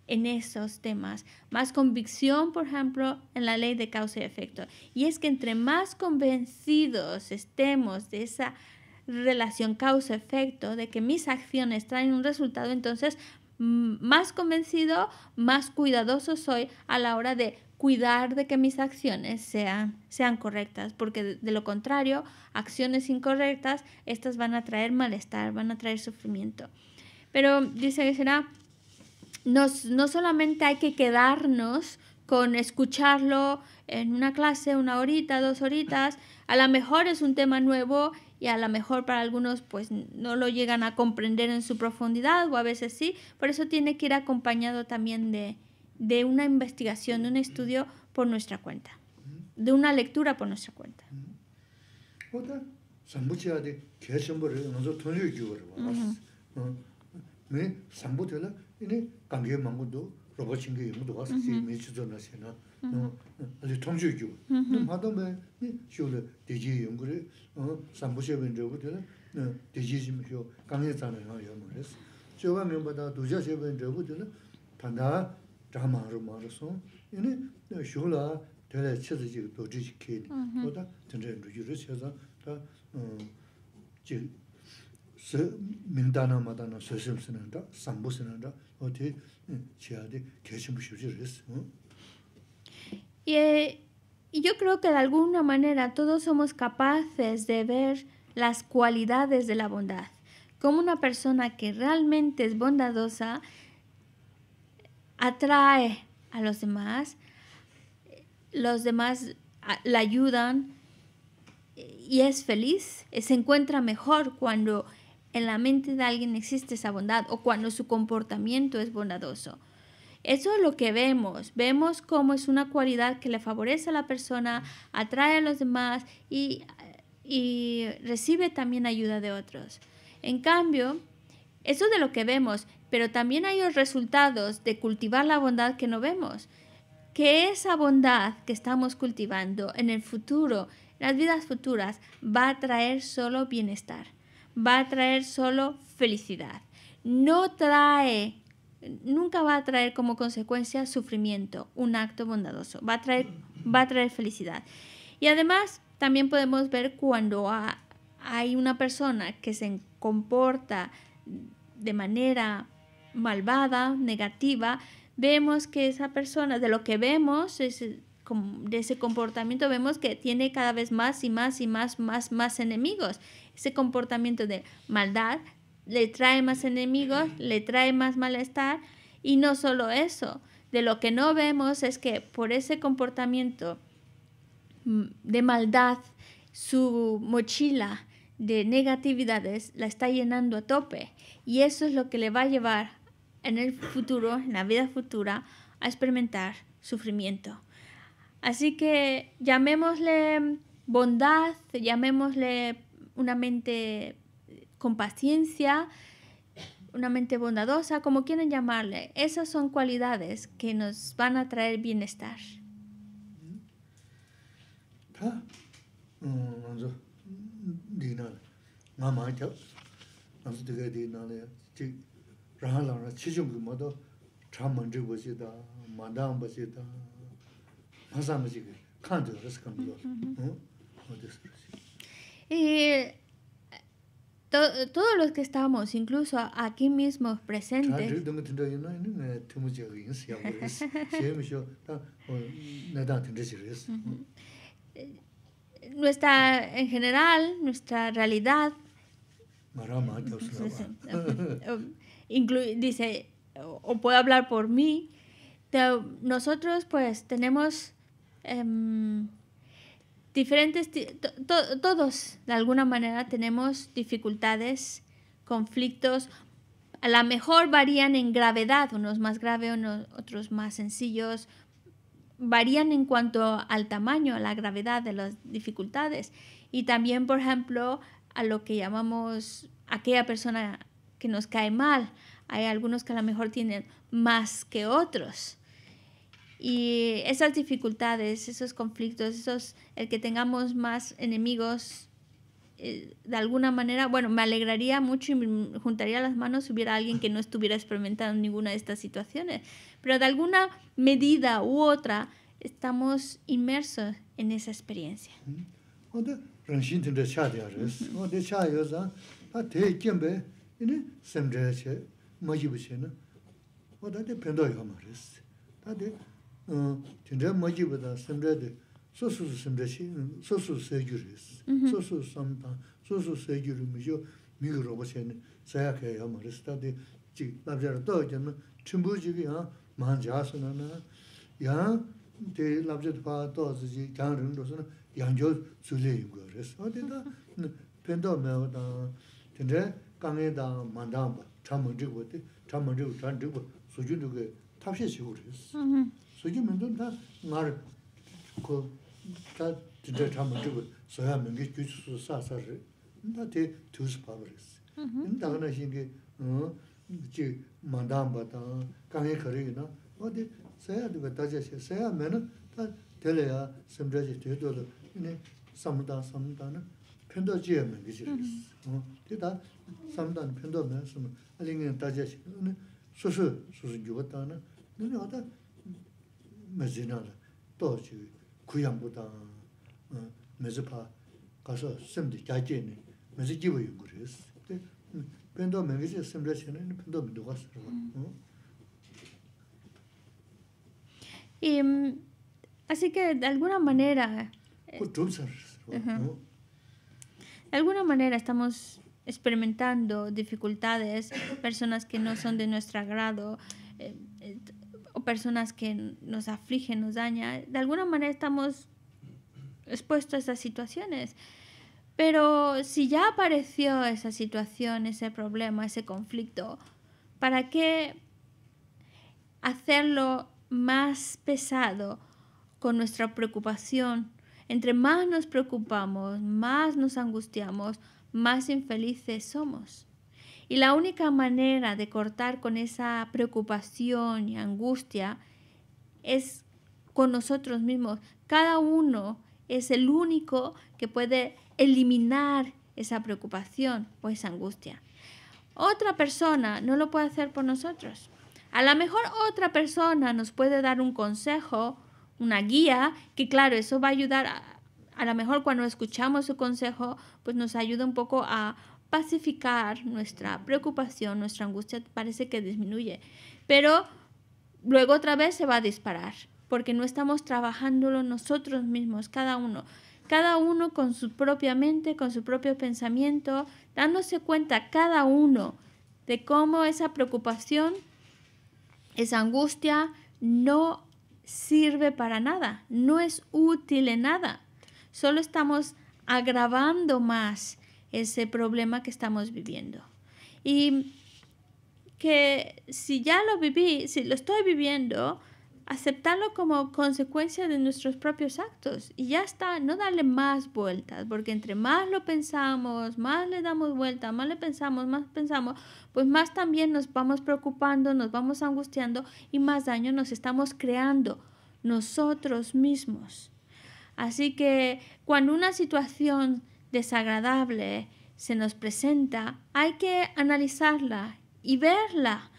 en esos temas, más convicción, por ejemplo, en la ley de causa y efecto. Y es que entre más convencidos estemos de esa relación causa-efecto, de que mis acciones traen un resultado, entonces más convencido, más cuidadoso soy a la hora de cuidar de que mis acciones sean, sean correctas, porque de, de lo contrario, acciones incorrectas, estas van a traer malestar, van a traer sufrimiento. Pero dice que será, nos, no solamente hay que quedarnos con escucharlo en una clase, una horita, dos horitas, a lo mejor es un tema nuevo y a lo mejor para algunos pues no lo llegan a comprender en su profundidad o a veces sí, por eso tiene que ir acompañado también de, de una investigación, de un estudio por nuestra cuenta, de una lectura por nuestra cuenta. Uh-huh. Uh-huh. Y eh, yo creo que de alguna manera todos somos capaces de ver las cualidades de la bondad. Como una persona que realmente es bondadosa atrae a los demás, los demás la ayudan y es feliz, se encuentra mejor cuando en la mente de alguien existe esa bondad o cuando su comportamiento es bondadoso. Eso es lo que vemos. Vemos cómo es una cualidad que le favorece a la persona, atrae a los demás y, y recibe también ayuda de otros. En cambio, eso es de lo que vemos, pero también hay los resultados de cultivar la bondad que no vemos. Que esa bondad que estamos cultivando en el futuro, en las vidas futuras, va a traer solo bienestar, va a traer solo felicidad. No trae... Nunca va a traer como consecuencia sufrimiento, un acto bondadoso. Va a traer, va a traer felicidad. Y además, también podemos ver cuando ha, hay una persona que se comporta de manera malvada, negativa, vemos que esa persona, de lo que vemos, es, de ese comportamiento, vemos que tiene cada vez más y más y más, más, más enemigos. Ese comportamiento de maldad le trae más enemigos, le trae más malestar. Y no solo eso, de lo que no vemos es que por ese comportamiento de maldad, su mochila de negatividades la está llenando a tope. Y eso es lo que le va a llevar en el futuro, en la vida futura, a experimentar sufrimiento, Así que llamémosle bondad, llamémosle una mente con paciencia, una mente bondadosa, como quieran llamarle. Esas son cualidades que nos van a traer bienestar. Y to, todos los que estamos, incluso aquí mismos presentes, nuestra, en general, nuestra realidad, dice, o puedo hablar por mí, nosotros pues tenemos Um, diferentes, to, todos de alguna manera tenemos dificultades, conflictos, a lo mejor varían en gravedad, unos más graves, unos, otros más sencillos, varían en cuanto al tamaño, a la gravedad de las dificultades, y también, por ejemplo, a lo que llamamos aquella persona que nos cae mal, hay algunos que a lo mejor tienen más que otros. Y esas dificultades, esos conflictos, esos, el que tengamos más enemigos, eh, de alguna manera, bueno, me alegraría mucho y me juntaría las manos si hubiera alguien que no estuviera experimentando ninguna de estas situaciones. Pero de alguna medida u otra estamos inmersos en esa experiencia. Mm-hmm. Mm-hmm. Y, así que de alguna manera eh, uh-huh. de alguna manera estamos experimentando dificultades, personas que no son de nuestro agrado, eh, eh, o personas que nos afligen, nos dañan. De alguna manera estamos expuestos a esas situaciones. Pero si ya apareció esa situación, ese problema, ese conflicto, ¿para qué hacerlo más pesado con nuestra preocupación? Entre más nos preocupamos, más nos angustiamos, más infelices somos. Y la única manera de cortar con esa preocupación y angustia es con nosotros mismos. Cada uno es el único que puede eliminar esa preocupación o esa angustia. Otra persona no lo puede hacer por nosotros. A lo mejor otra persona nos puede dar un consejo, una guía, que claro, eso va a ayudar. A, a lo mejor cuando escuchamos su consejo, pues nos ayuda un poco a pacificar nuestra preocupación, nuestra angustia parece que disminuye, pero luego otra vez se va a disparar, porque no estamos trabajándolo nosotros mismos, cada uno, cada uno con su propia mente, con su propio pensamiento, dándose cuenta cada uno de cómo esa preocupación, esa angustia no sirve para nada, no es útil en nada, solo estamos agravando más ese problema que estamos viviendo. Y que si ya lo viví, si lo estoy viviendo, aceptarlo como consecuencia de nuestros propios actos y ya está, no darle más vueltas, porque entre más lo pensamos, más le damos vuelta, más le pensamos, más pensamos, pues más también nos vamos preocupando, nos vamos angustiando y más daño nos estamos creando nosotros mismos. Así que cuando una situación desagradable se nos presenta, hay que analizarla y verla.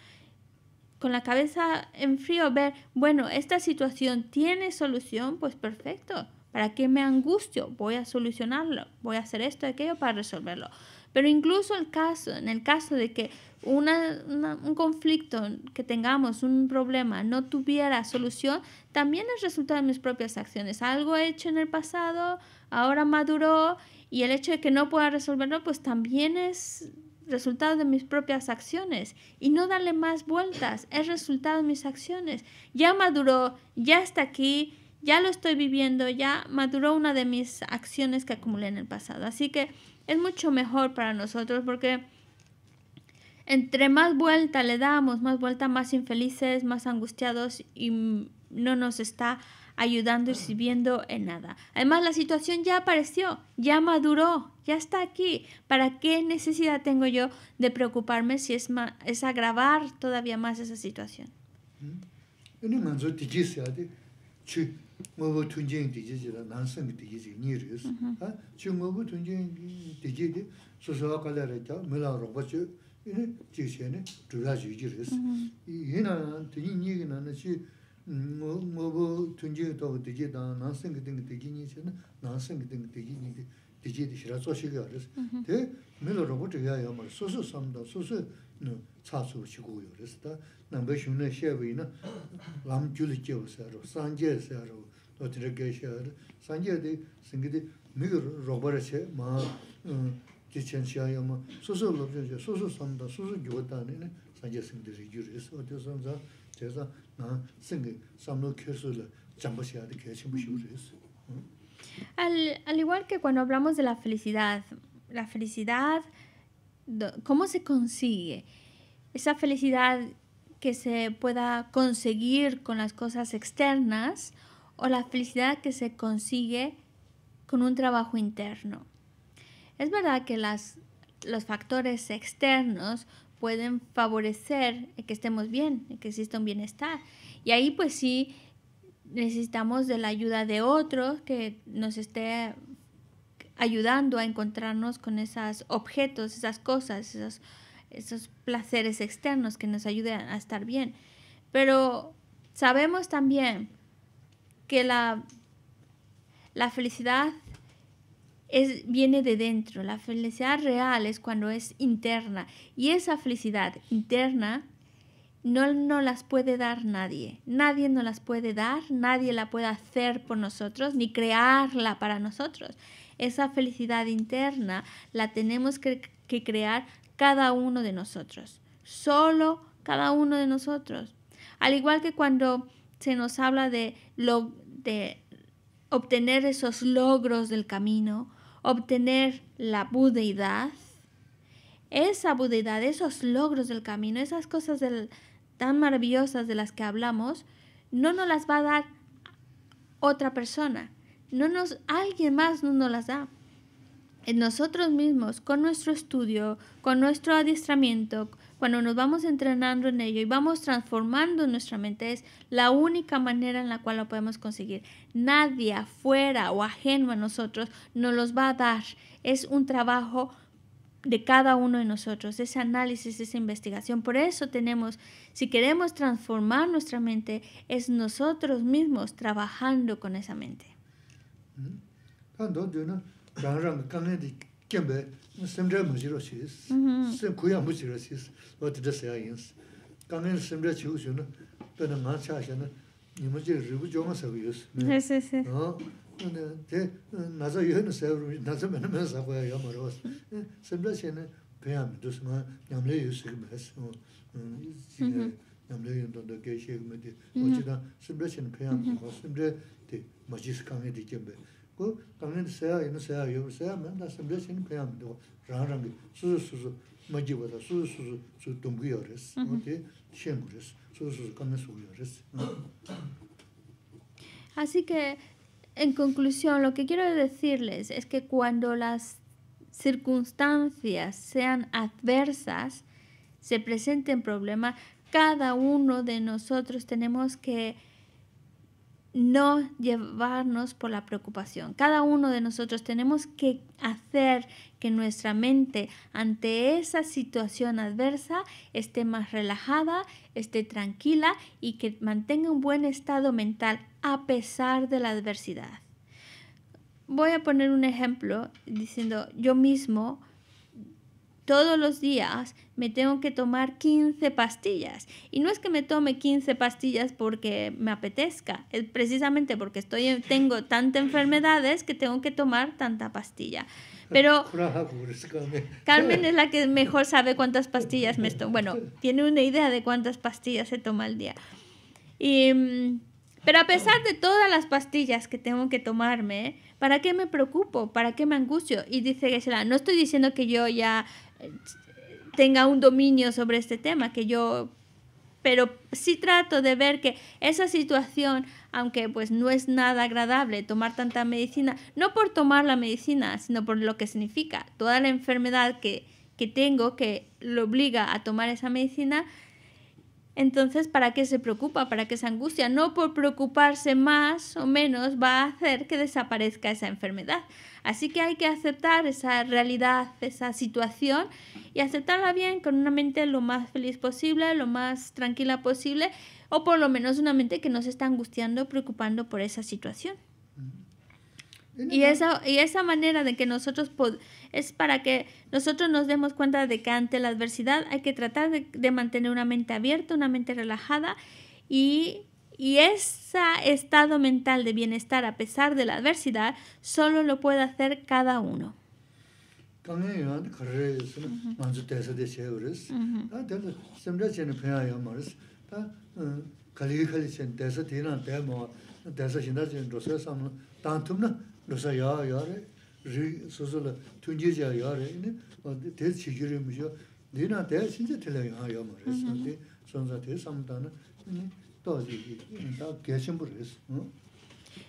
Con la cabeza en frío, ver, bueno, esta situación tiene solución, pues perfecto. ¿Para qué me angustio? Voy a solucionarlo, voy a hacer esto, aquello para resolverlo. Pero incluso el caso, en el caso de que una, una, un conflicto que tengamos, un problema, no tuviera solución, también es resultado de mis propias acciones. Algo hecho en el pasado, ahora maduró, y el hecho de que no pueda resolverlo, pues también es resultado de mis propias acciones, y no darle más vueltas, es resultado de mis acciones. Ya maduró, ya está aquí, ya lo estoy viviendo, ya maduró una de mis acciones que acumulé en el pasado. Así que es mucho mejor para nosotros, porque entre más vuelta le damos, más vuelta, más infelices, más angustiados, y no nos está ayudando y sirviendo en nada. Además, la situación ya apareció, ya maduró, ya está aquí. ¿Para qué necesidad tengo yo de preocuparme si es, ma es agravar todavía más esa situación? Uh-huh. Uh-huh. Al, al igual que cuando hablamos de la felicidad, la felicidad, ¿cómo se consigue? Esa felicidad que se pueda conseguir con las cosas externas, o la felicidad que se consigue con un trabajo interno. Es verdad que las, los factores externos pueden favorecer el que estemos bien, el que exista un bienestar. Y ahí pues sí necesitamos de la ayuda de otros que nos esté ayudando a encontrarnos con esos objetos, esas cosas, esos, esos placeres externos que nos ayuden a estar bien. Pero sabemos también que la, la felicidad Es, viene de dentro. La felicidad real es cuando es interna. Y esa felicidad interna no nos las puede dar nadie. Nadie nos las puede dar, nadie la puede hacer por nosotros, ni crearla para nosotros. Esa felicidad interna la tenemos que, que crear cada uno de nosotros. Solo cada uno de nosotros. Al igual que cuando se nos habla de, lo, de obtener esos logros del camino, obtener la budeidad, esa budeidad, esos logros del camino, esas cosas del, tan maravillosas de las que hablamos, no nos las va a dar otra persona, no nos, alguien más no nos las da. En nosotros mismos, con nuestro estudio, con nuestro adiestramiento, cuando nos vamos entrenando en ello y vamos transformando nuestra mente, es la única manera en la cual lo podemos conseguir. Nadie afuera o ajeno a nosotros nos los va a dar. Es un trabajo de cada uno de nosotros, ese análisis, esa investigación. Por eso tenemos, si queremos transformar nuestra mente, es nosotros mismos trabajando con esa mente. Mm-hmm. Mm-hmm. También sea y no sea yo, sea, me da siempre sin peamento, raramente, suso, suso, Majibara, su su su tumbiores, ¿no? Que chemures, su su canesuyores. Así que, en conclusión, lo que quiero decirles es que cuando las circunstancias sean adversas, se presenten problemas, cada uno de nosotros tenemos que no llevarnos por la preocupación. Cada uno de nosotros tenemos que hacer que nuestra mente ante esa situación adversa esté más relajada, esté tranquila y que mantenga un buen estado mental a pesar de la adversidad. Voy a poner un ejemplo diciendo yo mismo todos los días me tengo que tomar quince pastillas. Y no es que me tome quince pastillas porque me apetezca. Es precisamente porque estoy, tengo tantas enfermedades que tengo que tomar tanta pastilla. Pero Carmen es la que mejor sabe cuántas pastillas me tomo. Bueno, tiene una idea de cuántas pastillas se toma al día. Y, pero a pesar de todas las pastillas que tengo que tomarme, ¿para qué me preocupo? ¿Para qué me angustio? Y dice Geshe-la, no estoy diciendo que yo ya tenga un dominio sobre este tema, que yo, pero sí trato de ver que esa situación, aunque pues no es nada agradable tomar tanta medicina, no por tomar la medicina, sino por lo que significa, toda la enfermedad que, que tengo que lo obliga a tomar esa medicina, entonces ¿para qué se preocupa? ¿Para qué se angustia? No por preocuparse más o menos va a hacer que desaparezca esa enfermedad. Así que hay que aceptar esa realidad, esa situación y aceptarla bien con una mente lo más feliz posible, lo más tranquila posible o por lo menos una mente que no se está angustiando, preocupando por esa situación. Y esa, y esa manera de que nosotros es para que nosotros nos demos cuenta de que ante la adversidad hay que tratar de, de mantener una mente abierta, una mente relajada y, y ese estado mental de bienestar a pesar de la adversidad solo lo puede hacer cada uno. Uh-huh.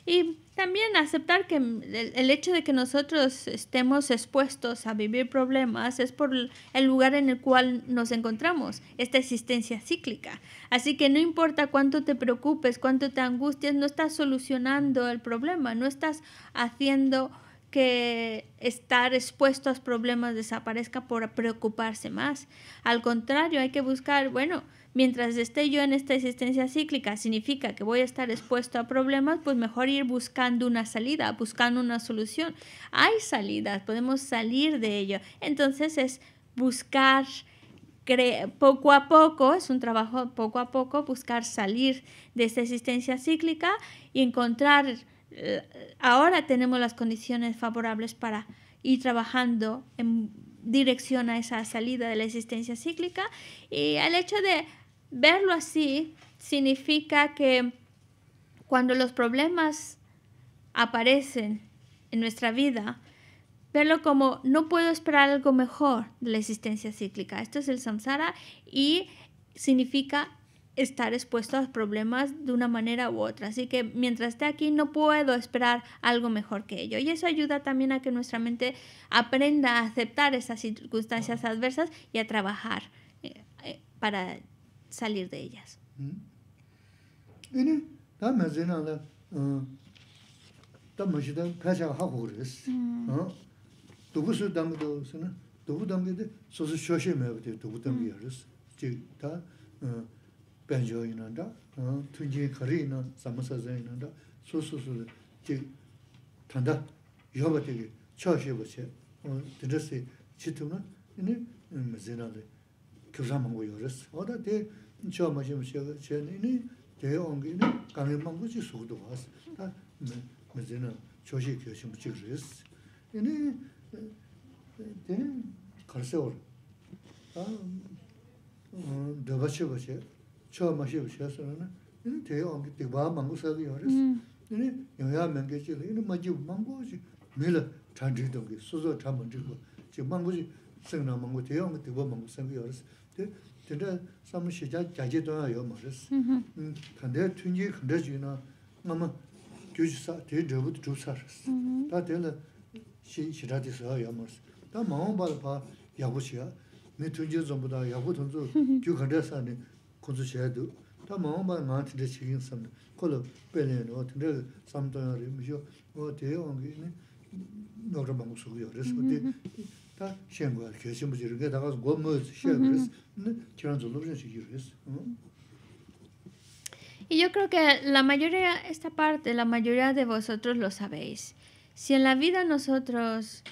Y también aceptar que el hecho de que nosotros estemos expuestos a vivir problemas es por el lugar en el cual nos encontramos, esta existencia cíclica. Así que no importa cuánto te preocupes, cuánto te angusties, no estás solucionando el problema, no estás haciendo que estar expuesto a problemas desaparezca por preocuparse más. Al contrario, hay que buscar, bueno, mientras esté yo en esta existencia cíclica, significa que voy a estar expuesto a problemas, pues mejor ir buscando una salida, buscando una solución. Hay salidas, podemos salir de ello. Entonces es buscar poco a poco, es un trabajo poco a poco, buscar salir de esta existencia cíclica y encontrar, ahora tenemos las condiciones favorables para ir trabajando en dirección a esa salida de la existencia cíclica y el hecho de verlo así significa que cuando los problemas aparecen en nuestra vida, verlo como no puedo esperar algo mejor de la existencia cíclica. Esto es el samsara y significa estar expuesto a problemas de una manera u otra. Así que mientras esté aquí no puedo esperar algo mejor que ello. Y eso ayuda también a que nuestra mente aprenda a aceptar esas circunstancias adversas y a trabajar eh, eh, para salir de ellas. Mm. Benjo inanda, tunji karina, samasasa inanda, sususu, jig, tanda, yobatigi, chashibache, tendrese, chituna, in mezinale, kiramango yores, oda de chamachimache, chen, de ongi, kanimanguchi suduas, mezina, choshi kishimchigris, in karseor, devachibache. Y yo creo que la mayoría, esta parte, la mayoría de vosotros lo sabéis. Si en la vida nosotros,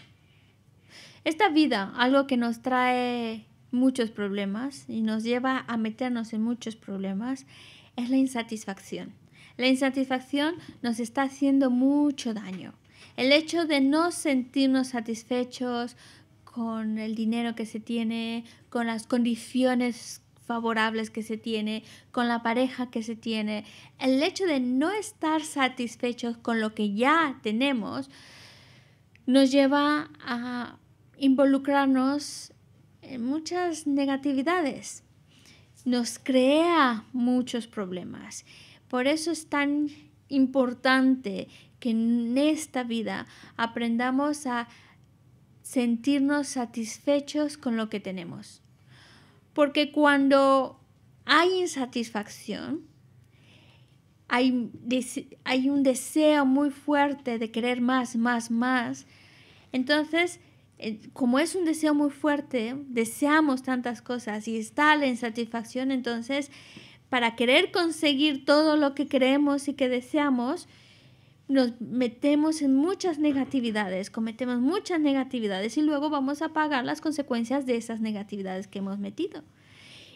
esta vida, algo que nos trae muchos problemas y nos lleva a meternos en muchos problemas, es la insatisfacción. La insatisfacción nos está haciendo mucho daño. El hecho de no sentirnos satisfechos con el dinero que se tiene, con las condiciones favorables que se tiene, con la pareja que se tiene, el hecho de no estar satisfechos con lo que ya tenemos, nos lleva a involucrarnos en muchas negatividades. Nos crea muchos problemas. Por eso es tan importante que en esta vida aprendamos a sentirnos satisfechos con lo que tenemos. Porque cuando hay insatisfacción, hay, hay un deseo muy fuerte de querer más, más, más. Entonces, como es un deseo muy fuerte, deseamos tantas cosas y está la insatisfacción, entonces, para querer conseguir todo lo que queremos y que deseamos, nos metemos en muchas negatividades, cometemos muchas negatividades y luego vamos a pagar las consecuencias de esas negatividades que hemos metido.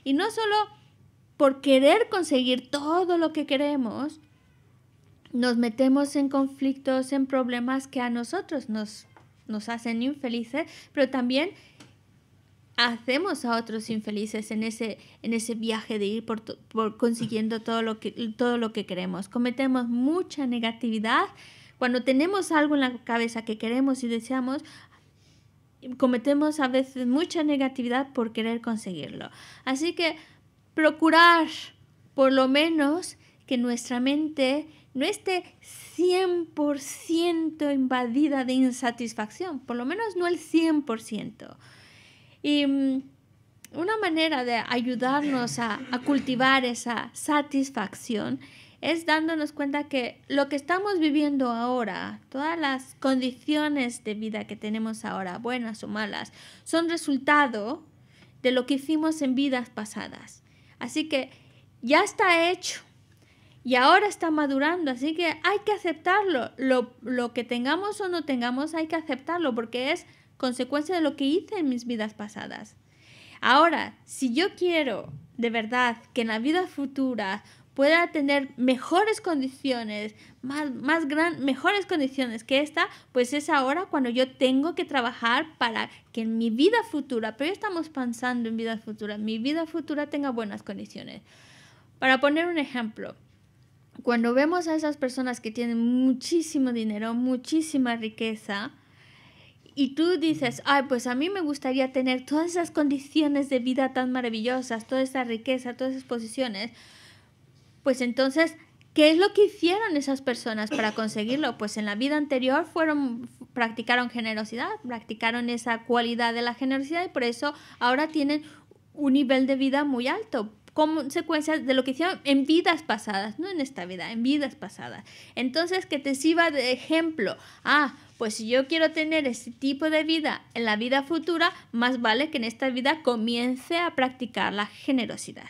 Y no solo por querer conseguir todo lo que queremos, nos metemos en conflictos, en problemas que a nosotros nos, nos hacen infelices, pero también hacemos a otros infelices en ese, en ese viaje de ir por, por consiguiendo todo lo, que, todo lo que queremos. Cometemos mucha negatividad. Cuando tenemos algo en la cabeza que queremos y deseamos, cometemos a veces mucha negatividad por querer conseguirlo. Así que procurar por lo menos que nuestra mente no esté cien por ciento invadida de insatisfacción, por lo menos no el cien por ciento. Y una manera de ayudarnos a, a cultivar esa satisfacción es dándonos cuenta que lo que estamos viviendo ahora, todas las condiciones de vida que tenemos ahora, buenas o malas, son resultado de lo que hicimos en vidas pasadas. Así que ya está hecho y ahora está madurando, así que hay que aceptarlo. Lo, lo que tengamos o no tengamos hay que aceptarlo porque es consecuencia de lo que hice en mis vidas pasadas. Ahora, si yo quiero de verdad que en la vida futura pueda tener mejores condiciones, más, más gran, mejores condiciones que esta, pues es ahora cuando yo tengo que trabajar para que en mi vida futura, pero ya estamos pensando en vida futura, mi vida futura tenga buenas condiciones. Para poner un ejemplo, cuando vemos a esas personas que tienen muchísimo dinero, muchísima riqueza, y tú dices, ay, pues a mí me gustaría tener todas esas condiciones de vida tan maravillosas, toda esa riqueza, todas esas posiciones. Pues entonces, ¿qué es lo que hicieron esas personas para conseguirlo? Pues en la vida anterior fueron, practicaron generosidad, practicaron esa cualidad de la generosidad y por eso ahora tienen un nivel de vida muy alto, consecuencias de lo que hicieron en vidas pasadas, no en esta vida, en vidas pasadas. Entonces, que te sirva de ejemplo. Ah, pues si yo quiero tener ese tipo de vida en la vida futura, más vale que en esta vida comience a practicar la generosidad.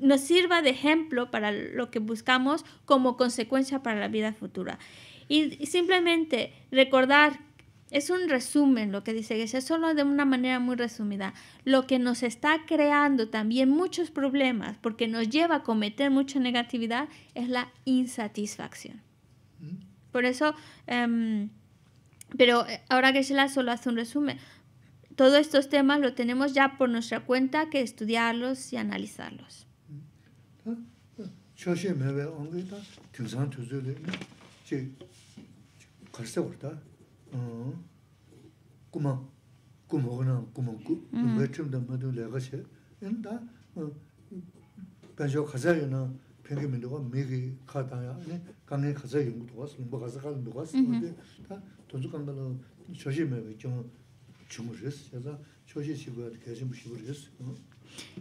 Nos sirva de ejemplo para lo que buscamos como consecuencia para la vida futura. Y simplemente recordar, es un resumen lo que dice Geshe, solo de una manera muy resumida. Lo que nos está creando también muchos problemas, porque nos lleva a cometer mucha negatividad, es la insatisfacción. Por eso, um, pero ahora Geshe-la solo hace un resumen. Todos estos temas los tenemos ya por nuestra cuenta que estudiarlos y analizarlos. Sí.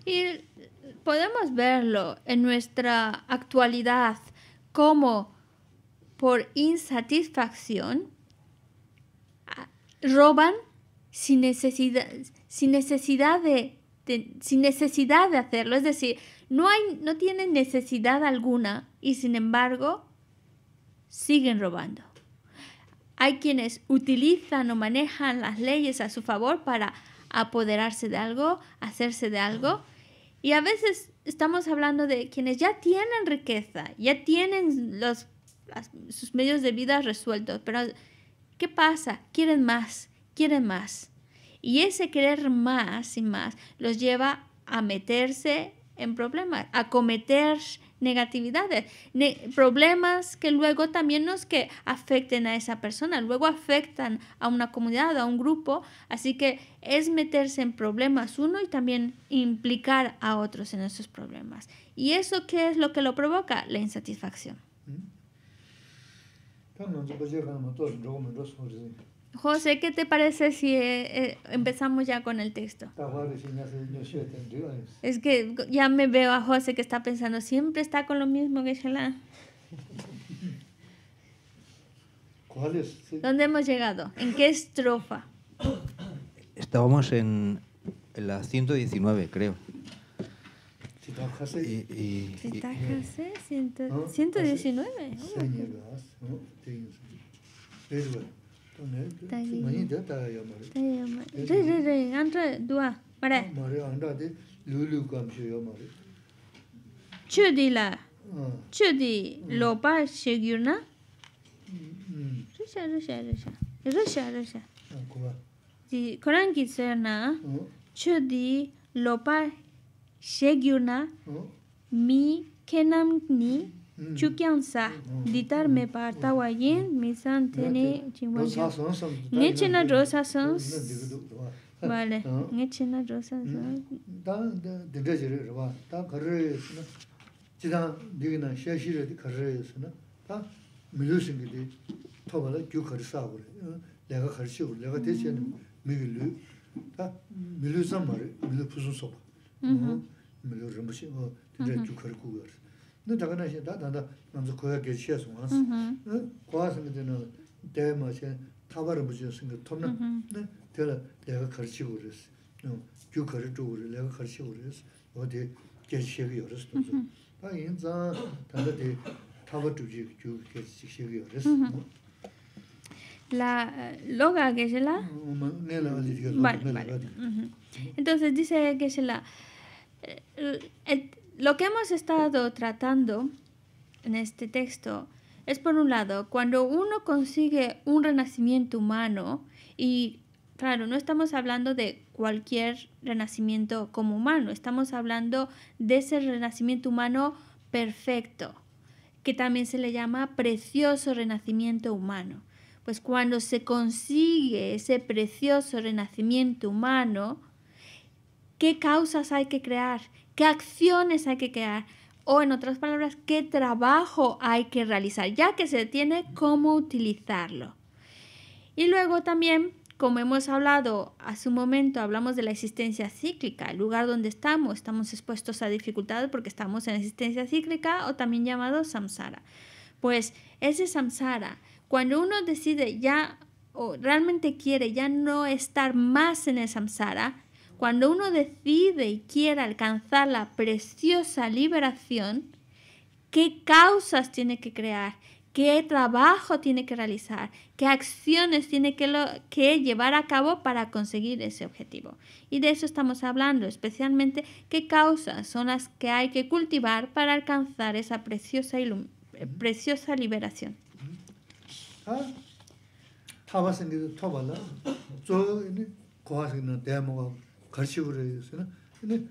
Y podemos verlo en nuestra actualidad, como por insatisfacción roban sin necesidad, sin necesidad de, de, sin necesidad de hacerlo. Es decir, no hay, no tienen necesidad alguna y sin embargo siguen robando. Hay quienes utilizan o manejan las leyes a su favor para apoderarse de algo, hacerse de algo. Y a veces estamos hablando de quienes ya tienen riqueza, ya tienen los, las, sus medios de vida resueltos. Pero ¿qué pasa? Quieren más, quieren más. Y ese querer más y más los lleva a meterse en problemas, a cometer negatividades, ne- problemas que luego también nos que afecten a esa persona, luego afectan a una comunidad, a un grupo, así que es meterse en problemas uno y también implicar a otros en esos problemas. ¿Y eso qué es lo que lo provoca? La insatisfacción. José, ¿qué te parece si eh, eh, empezamos ya con el texto? Es que ya me veo a José que está pensando, siempre está con lo mismo que Geshe-la. ¿Cuál es? Sí. ¿Dónde hemos llegado? ¿En qué estrofa? Estábamos en, en la ciento diecinueve, creo. ¿Citajase? Y, y, ¿Citajase? Ciento, ¿no? ciento diecinueve. Mi kenam ni Chukiansa, ditar me parta guayen, misan tene chingüeya. Nechena rosa son. Vale, nechena rosa son. No te ganas ya, da da, vamos a coger que sea su más. Cuál es el de no tema, se tabar mucho sin torna, ¿no? Te la de carchigures. No, yo carchigures, la carchigures, o de que se viores. Da en za, da de tabar tu que que se viores. La loga que se la. Vale. Entonces dice que se la Lo que hemos estado tratando en este texto es, por un lado, cuando uno consigue un renacimiento humano, y claro, no estamos hablando de cualquier renacimiento como humano, estamos hablando de ese renacimiento humano perfecto, que también se le llama precioso renacimiento humano. Pues cuando se consigue ese precioso renacimiento humano, ¿qué causas hay que crear? ¿Qué acciones hay que crear? O en otras palabras, ¿qué trabajo hay que realizar? Ya que se tiene cómo utilizarlo. Y luego también, como hemos hablado hace un momento, hablamos de la existencia cíclica. El lugar donde estamos, estamos expuestos a dificultades porque estamos en existencia cíclica o también llamado samsara. Pues ese samsara, cuando uno decide ya o realmente quiere ya no estar más en el samsara, cuando uno decide y quiere alcanzar la preciosa liberación, ¿qué causas tiene que crear? ¿Qué trabajo tiene que realizar? ¿Qué acciones tiene que, lo, que llevar a cabo para conseguir ese objetivo? Y de eso estamos hablando, especialmente qué causas son las que hay que cultivar para alcanzar esa preciosa, preciosa liberación. ¿Ah? Uh-huh.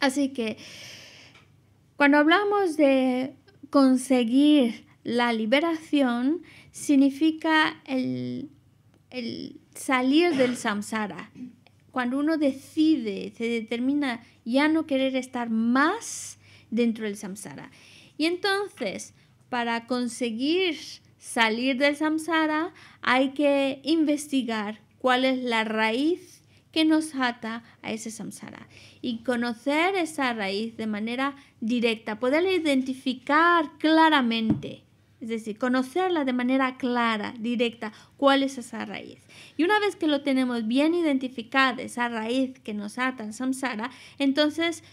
Así que cuando hablamos de conseguir la liberación, significa el, el salir del samsara. Cuando uno decide, se determina ya no querer estar más dentro del samsara. Y entonces, para conseguir salir del samsara, hay que investigar cuál es la raíz que nos ata a ese samsara y conocer esa raíz de manera directa, poderla identificar claramente. Es decir, conocerla de manera clara, directa, cuál es esa raíz. Y una vez que lo tenemos bien identificada, esa raíz que nos ata al samsara, entonces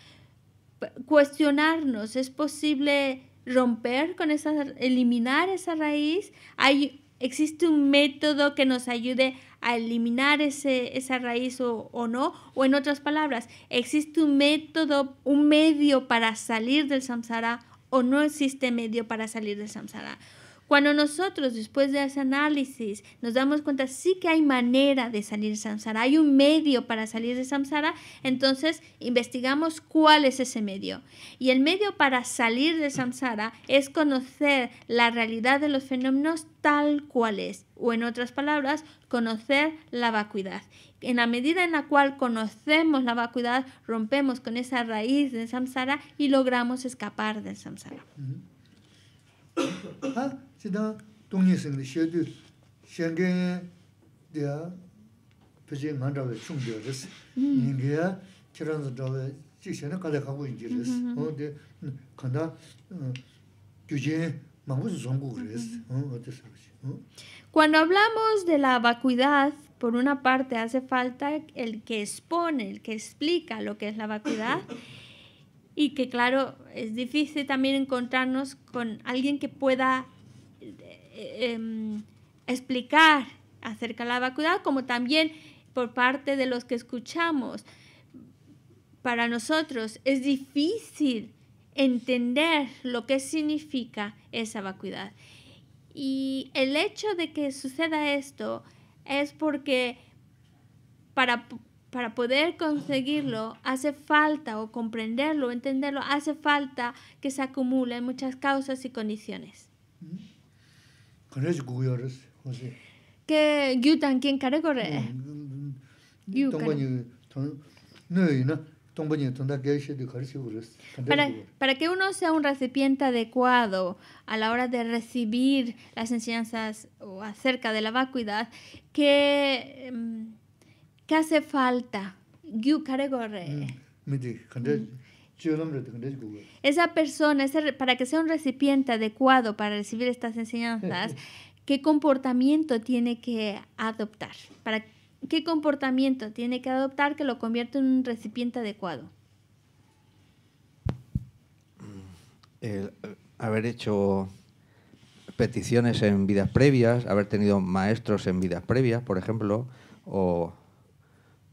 cuestionarnos, ¿es posible romper con esa, eliminar esa raíz? ¿Hay, existe un método que nos ayude a eliminar ese, esa raíz o, o no? O en otras palabras, ¿existe un método, un medio para salir del samsara o no existe medio para salir del samsara? Cuando nosotros, después de ese análisis, nos damos cuenta sí que hay manera de salir del samsara, hay un medio para salir del samsara, entonces investigamos cuál es ese medio. Y el medio para salir del samsara es conocer la realidad de los fenómenos tal cual es, o en otras palabras, conocer la vacuidad. En la medida en la cual conocemos la vacuidad, rompemos con esa raíz del samsara y logramos escapar del samsara. Cuando hablamos de la vacuidad, por una parte hace falta el que expone, el que explica lo que es la vacuidad. Y que, claro, es difícil también encontrarnos con alguien que pueda eh, eh, explicar acerca de la vacuidad, como también por parte de los que escuchamos. Para nosotros es difícil entender lo que significa esa vacuidad. Y el hecho de que suceda esto es porque para... Para poder conseguirlo hace falta, o comprenderlo, entenderlo, hace falta que se acumulen muchas causas y condiciones. Que Yutan, ¿quién quiere correr? Para, para que uno sea un recipiente adecuado a la hora de recibir las enseñanzas o acerca de la vacuidad, que... ¿Qué hace falta? Esa persona, ese, para que sea un recipiente adecuado para recibir estas enseñanzas, ¿qué comportamiento tiene que adoptar? ¿Para ¿Qué comportamiento tiene que adoptar que lo convierta en un recipiente adecuado? El haber hecho peticiones en vidas previas, haber tenido maestros en vidas previas, por ejemplo, o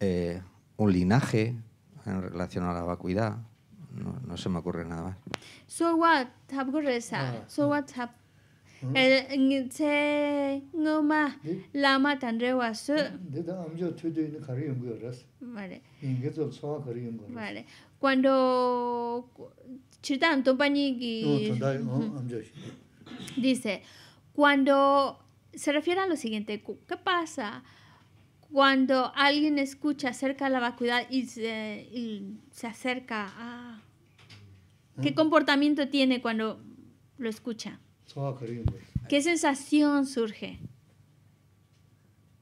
eh, un linaje en relación a la vacuidad. No, no se me ocurre nada más. So what tabguresa, so what tab el se ngoma la matan rewasu. Vale. Vale. Cuando Chitan Tompani dice, cuando se refiere a lo siguiente, ¿qué pasa? Cuando alguien escucha acerca de la vacuidad y se, y se acerca a... Ah, ¿qué comportamiento tiene cuando lo escucha? ¿Qué sensación surge?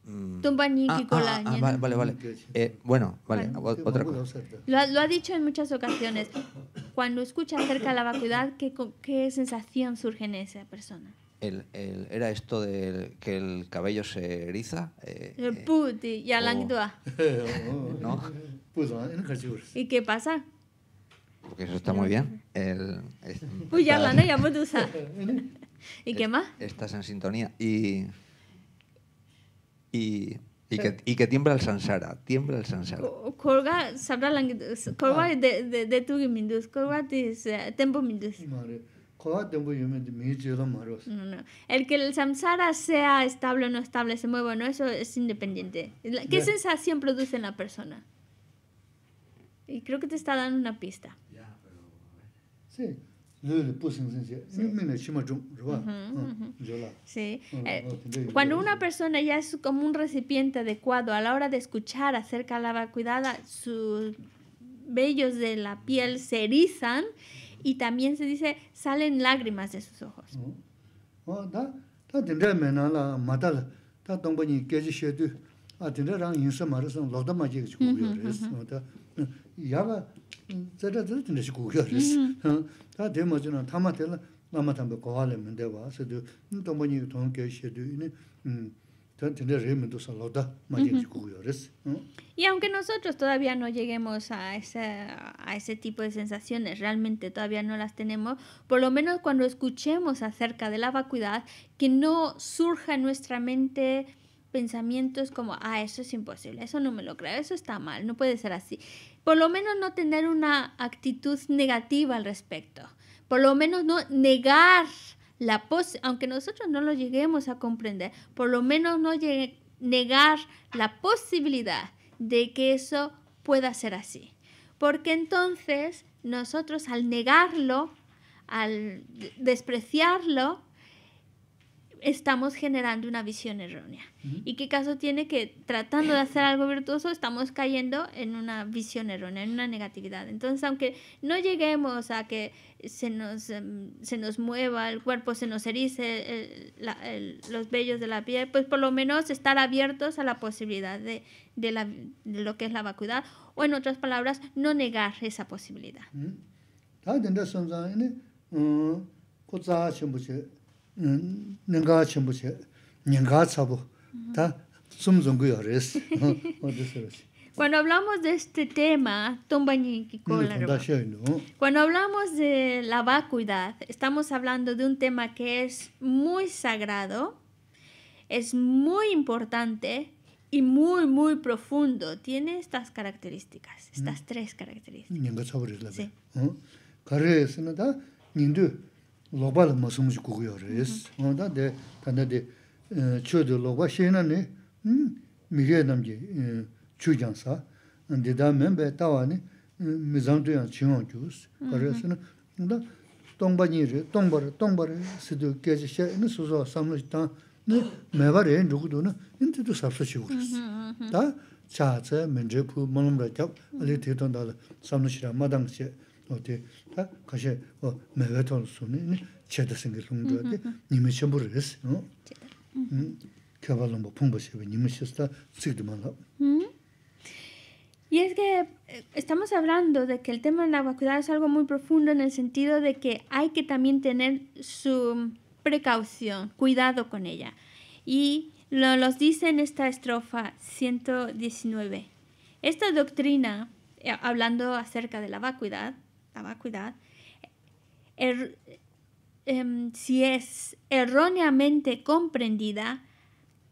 Mm. Ah, ah, ah, vale, vale. vale. Eh, bueno, vale, vale. Otra cosa. Lo, lo ha dicho en muchas ocasiones. Cuando escucha acerca de la vacuidad, ¿qué, qué sensación surge en esa persona? El, el, ¿Era esto de que el cabello se eriza? Eh, el puti y la langdua. ¿No? ¿Y qué pasa? Porque eso está muy bien. El, es, Uy, ya la ya ¿Y qué más? Estás en sintonía. Y y, y, que, y que tiembla el samsara, tiembla el samsara. Korga sabra langit, korga de de de tu mindus, korga es tempo mindus. El que el samsara sea estable o no estable, se mueva o no, eso es independiente. ¿Qué sensación produce en la persona? Y creo que te está dando una pista. Sí. Sí. Cuando una persona ya es como un recipiente adecuado a la hora de escuchar acerca de la vacuidad, sus vellos de la piel se erizan y también se dice salen lágrimas de sus ojos. Y aunque nosotros todavía no lleguemos a ese, a ese tipo de sensaciones, realmente todavía no las tenemos, por lo menos cuando escuchemos acerca de la vacuidad, que no surja en nuestra mente pensamientos como, ah, eso es imposible, eso no me lo creo, eso está mal, no puede ser así. Por lo menos no tener una actitud negativa al respecto. Por lo menos no negar la pos... Aunque nosotros no lo lleguemos a comprender, por lo menos no negar la posibilidad de que eso pueda ser así. Porque entonces nosotros al negarlo, al despreciarlo, estamos generando una visión errónea. Uh-huh. ¿Y qué caso tiene que tratando de hacer algo virtuoso estamos cayendo en una visión errónea, en una negatividad? Entonces, aunque no lleguemos a que se nos, um, se nos mueva el cuerpo, se nos erice el, la, el, los vellos de la piel, pues por lo menos estar abiertos a la posibilidad de, de, la, de lo que es la vacuidad, o en otras palabras, no negar esa posibilidad. Uh-huh. Cuando hablamos de este tema, cuando hablamos de la vacuidad, estamos hablando de un tema que es muy sagrado, es muy importante y muy, muy profundo. Tiene estas características, estas tres características. Sí. Lobal masum jugueres, onda de tanda de chudo loba shena ne, Miguel namje chujansa, de da membe tawane, mizantuyan chion jus, caresena, onda tombanire, tombar, tombar, sido keshe, no suzo samlita, no mevare, rugudona, into the substitutes. Da, chacha, menjepu, malum ratap, a little tondala, samlishra, madam che. Y es que estamos hablando de que el tema de la vacuidad es algo muy profundo en el sentido de que hay que también tener su precaución, cuidado con ella. Y lo nos dice en esta estrofa ciento diecinueve. Esta doctrina, hablando acerca de la vacuidad, la vacuidad, er, eh, si es erróneamente comprendida,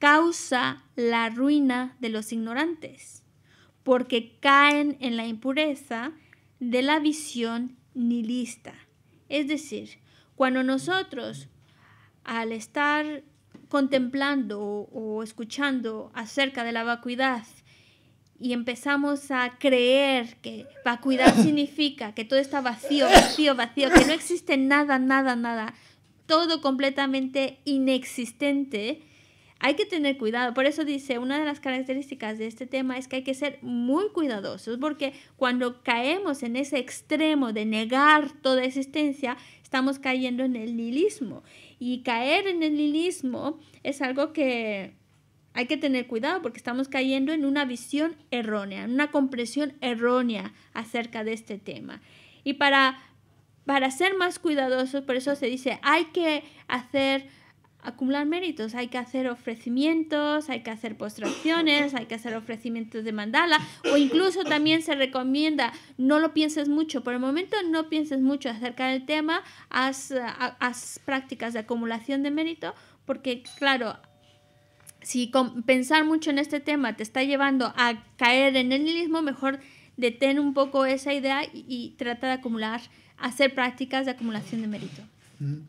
causa la ruina de los ignorantes, porque caen en la impureza de la visión nihilista. Es decir, cuando nosotros, al estar contemplando o, o escuchando acerca de la vacuidad, y empezamos a creer que vacuidad significa que todo está vacío, vacío, vacío, que no existe nada, nada, nada, todo completamente inexistente, hay que tener cuidado. Por eso dice, una de las características de este tema es que hay que ser muy cuidadosos, porque cuando caemos en ese extremo de negar toda existencia, estamos cayendo en el nihilismo. Y caer en el nihilismo es algo que... hay que tener cuidado porque estamos cayendo en una visión errónea, en una comprensión errónea acerca de este tema. Y para, para ser más cuidadosos, por eso se dice, hay que hacer, acumular méritos, hay que hacer ofrecimientos, hay que hacer postraciones, hay que hacer ofrecimientos de mandala, o incluso también se recomienda, no lo pienses mucho, por el momento no pienses mucho acerca del tema, haz, haz prácticas de acumulación de mérito, porque claro, si con pensar mucho en este tema te está llevando a caer en el nihilismo, mejor detén un poco esa idea y, y trata de acumular, hacer prácticas de acumulación de mérito. Uh-huh.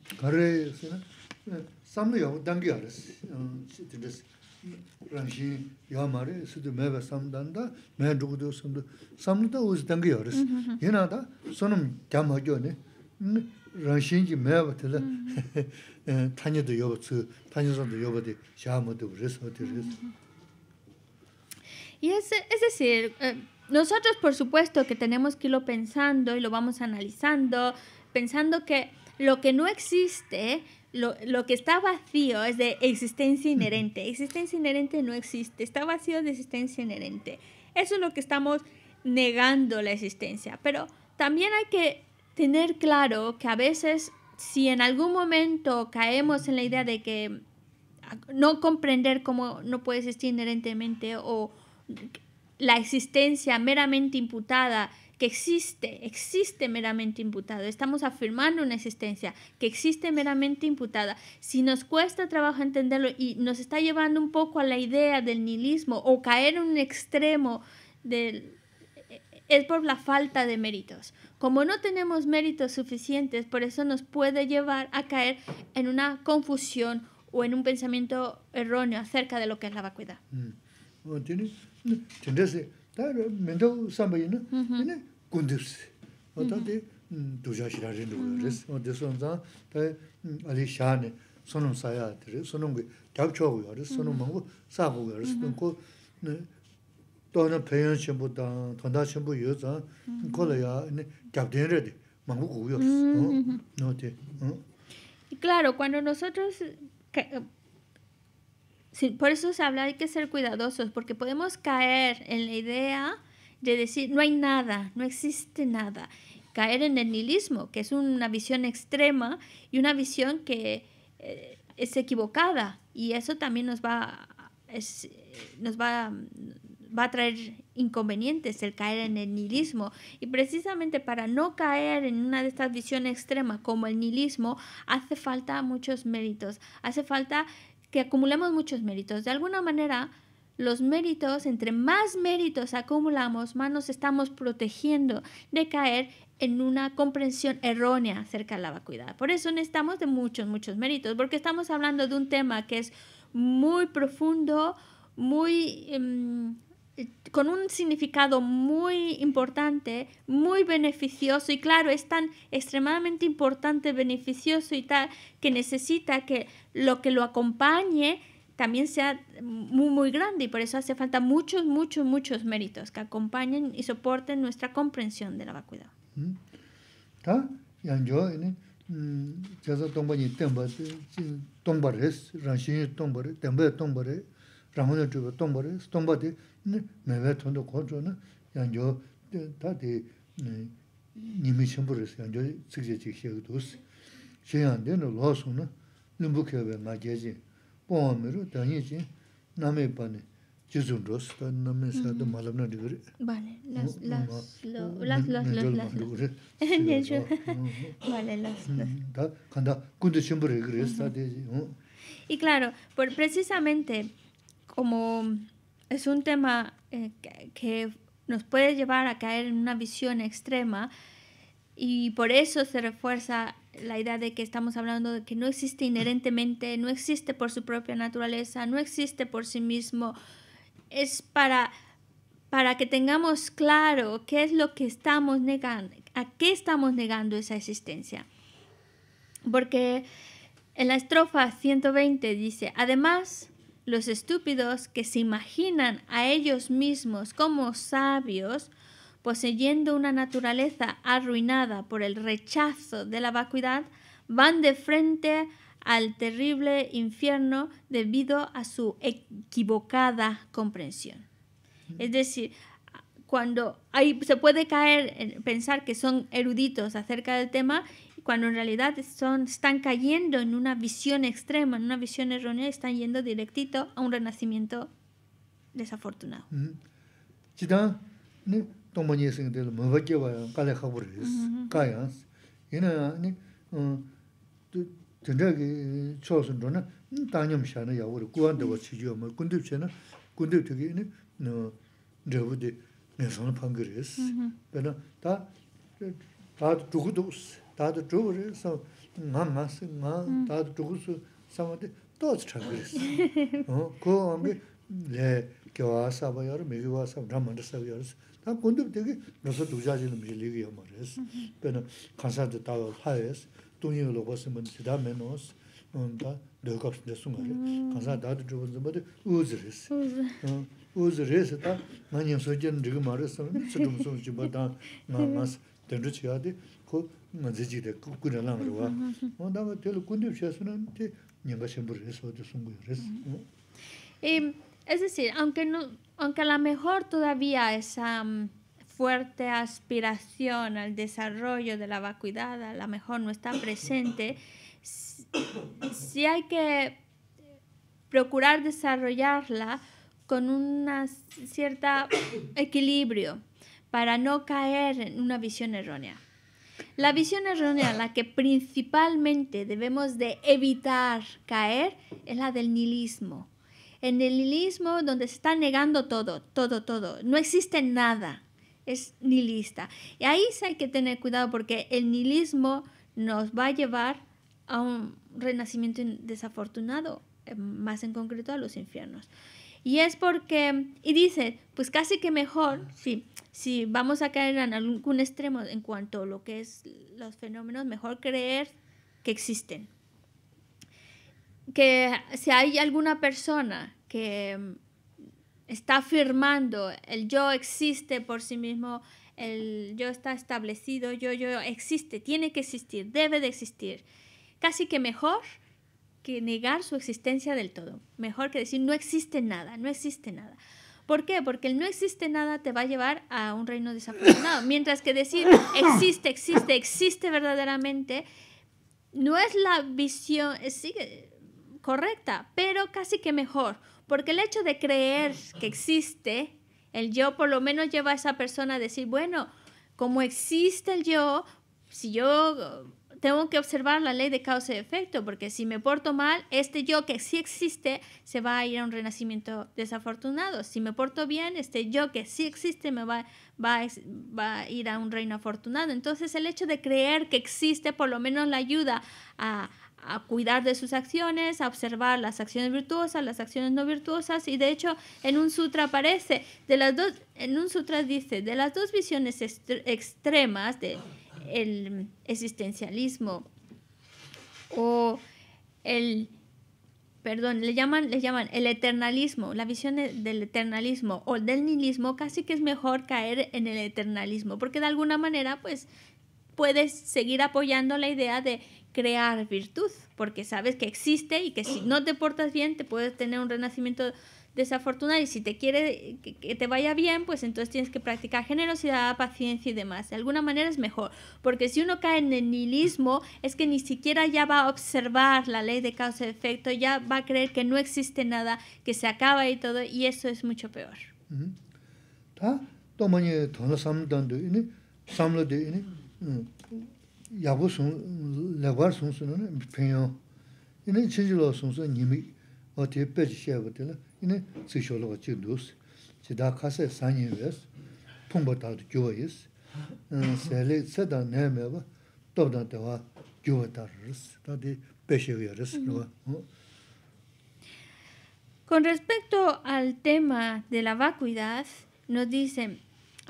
런신지 매버들 타녀도 여버츠 타녀선도 여버디 샤모도 그래서 그래서 Y es, es decir, eh, nosotros por supuesto que tenemos que irlo pensando y lo vamos analizando, pensando que lo que no existe, lo, lo que está vacío es de existencia inherente. Existencia inherente no existe, está vacío de existencia inherente. Eso es lo que estamos negando la existencia. Pero también hay que tener claro que a veces, si en algún momento caemos en la idea de que no comprender cómo no puede existir inherentemente o la existencia meramente imputada, que existe, existe meramente imputado, estamos afirmando una existencia que existe meramente imputada, si nos cuesta trabajo entenderlo y nos está llevando un poco a la idea del nihilismo o caer en un extremo del... es por la falta de méritos. Como no tenemos méritos suficientes, por eso nos puede llevar a caer en una confusión o en un pensamiento erróneo acerca de lo que es la vacuidad. Mm-hmm. 또는 배운 친구다, 돈다 친구 여자, 그걸야 잡대는데 망고고요. 어, 너한테. Y claro, cuando nosotros sí, por eso se habla, hay que ser cuidadosos, porque podemos caer en la idea de decir no hay nada, no existe nada, caer en el nihilismo, que es una visión extrema y una visión que eh, es equivocada, y eso también nos va es, nos va va a traer inconvenientes el caer en el nihilismo. Y precisamente para no caer en una de estas visiones extremas como el nihilismo, hace falta muchos méritos. Hace falta que acumulemos muchos méritos. De alguna manera, los méritos, entre más méritos acumulamos, más nos estamos protegiendo de caer en una comprensión errónea acerca de la vacuidad. Por eso necesitamos de muchos, muchos méritos, porque estamos hablando de un tema que es muy profundo, muy... Um, con un significado muy importante, muy beneficioso, y claro, es tan extremadamente importante, beneficioso y tal, que necesita que lo que lo acompañe también sea muy, muy grande, y por eso hace falta muchos, muchos, muchos méritos que acompañen y soporten nuestra comprensión de la vacuidad. Mm-hmm. 라고는 주고 똥벌이 똥벌이 매매 돈도 고쳐는 양조 다디 님이 첨부해서 양조 즉제직 시도스 제한되는 로스는 능북협에 맞게지 보험으로 다니지 남의 반에 지존로스 남에서도 말하는 데그리 vale las las las las vale las 다 간다 군대 첨부를 그랬어 다디 어 y claro por precisamente como es un tema eh, que, que nos puede llevar a caer en una visión extrema, y por eso se refuerza la idea de que estamos hablando de que no existe inherentemente, no existe por su propia naturaleza, no existe por sí mismo. Es para, para que tengamos claro qué es lo que estamos negando, a qué estamos negando esa existencia. Porque en la estrofa ciento veinte dice, además... los estúpidos que se imaginan a ellos mismos como sabios, poseyendo una naturaleza arruinada por el rechazo de la vacuidad, van de frente al terrible infierno debido a su equivocada comprensión. Es decir, cuando hay, se puede caer en pensar que son eruditos acerca del tema, cuando en realidad son, están cayendo en una visión extrema, en una visión errónea, están yendo directito a un renacimiento desafortunado. Uh-huh. Eh, es decir, aunque no, aunque a lo mejor todavía esa fuerte aspiración al desarrollo de la vacuidad a lo mejor no está presente, si, si hay que procurar desarrollarla con un cierto equilibrio para no caer en una visión errónea. La visión errónea, la que principalmente debemos de evitar caer, es la del nihilismo. En el nihilismo donde se está negando todo, todo, todo, no existe nada. Es nihilista. Y ahí hay que tener cuidado porque el nihilismo nos va a llevar a un renacimiento desafortunado, más en concreto a los infiernos. Y es porque, y dice, pues casi que mejor, sí, si vamos a caer en algún extremo en cuanto a lo que es los fenómenos, mejor creer que existen. Que si hay alguna persona que está afirmando el yo existe por sí mismo, el yo está establecido, yo, yo existe, tiene que existir, debe de existir. Casi que mejor que negar su existencia del todo. Mejor que decir no existe nada, no existe nada. ¿Por qué? Porque el no existe nada te va a llevar a un reino desafortunado. Mientras que decir existe, existe, existe verdaderamente, no es la visión sí, correcta, pero casi que mejor. Porque el hecho de creer que existe el yo, por lo menos lleva a esa persona a decir, bueno, como existe el yo, si yo tengo que observar la ley de causa y efecto, porque si me porto mal, este yo que sí existe se va a ir a un renacimiento desafortunado. Si me porto bien, este yo que sí existe me va, va, va a ir a un reino afortunado. Entonces, el hecho de creer que existe por lo menos la ayuda a a cuidar de sus acciones, a observar las acciones virtuosas, las acciones no virtuosas, y de hecho en un sutra aparece, de las dos, en un sutra dice, de las dos visiones extremas de el existencialismo o el, perdón, le llaman, le llaman el eternalismo, la visión del eternalismo o del nihilismo, casi que es mejor caer en el eternalismo, porque de alguna manera pues puedes seguir apoyando la idea de crear virtud, porque sabes que existe y que si no te portas bien te puedes tener un renacimiento desafortunado, y si te quiere que te vaya bien, pues entonces tienes que practicar generosidad, paciencia y demás. De alguna manera es mejor, porque si uno cae en el nihilismo es que ni siquiera ya va a observar la ley de causa y efecto, ya va a creer que no existe nada, que se acaba y todo, y eso es mucho peor. Mm-hmm. Yabu sun, laguar sun sun, pinyon. Ine chijilo sun sun, nimi, o te pech shevotela, ine, sisholo chidus, chidakase sanyeves, pumbata joyes, sele, seda nemeva, tobdantewa, jovataris, tadi, pecheveres, no. Con respecto al tema de la vacuidad, nos dicen.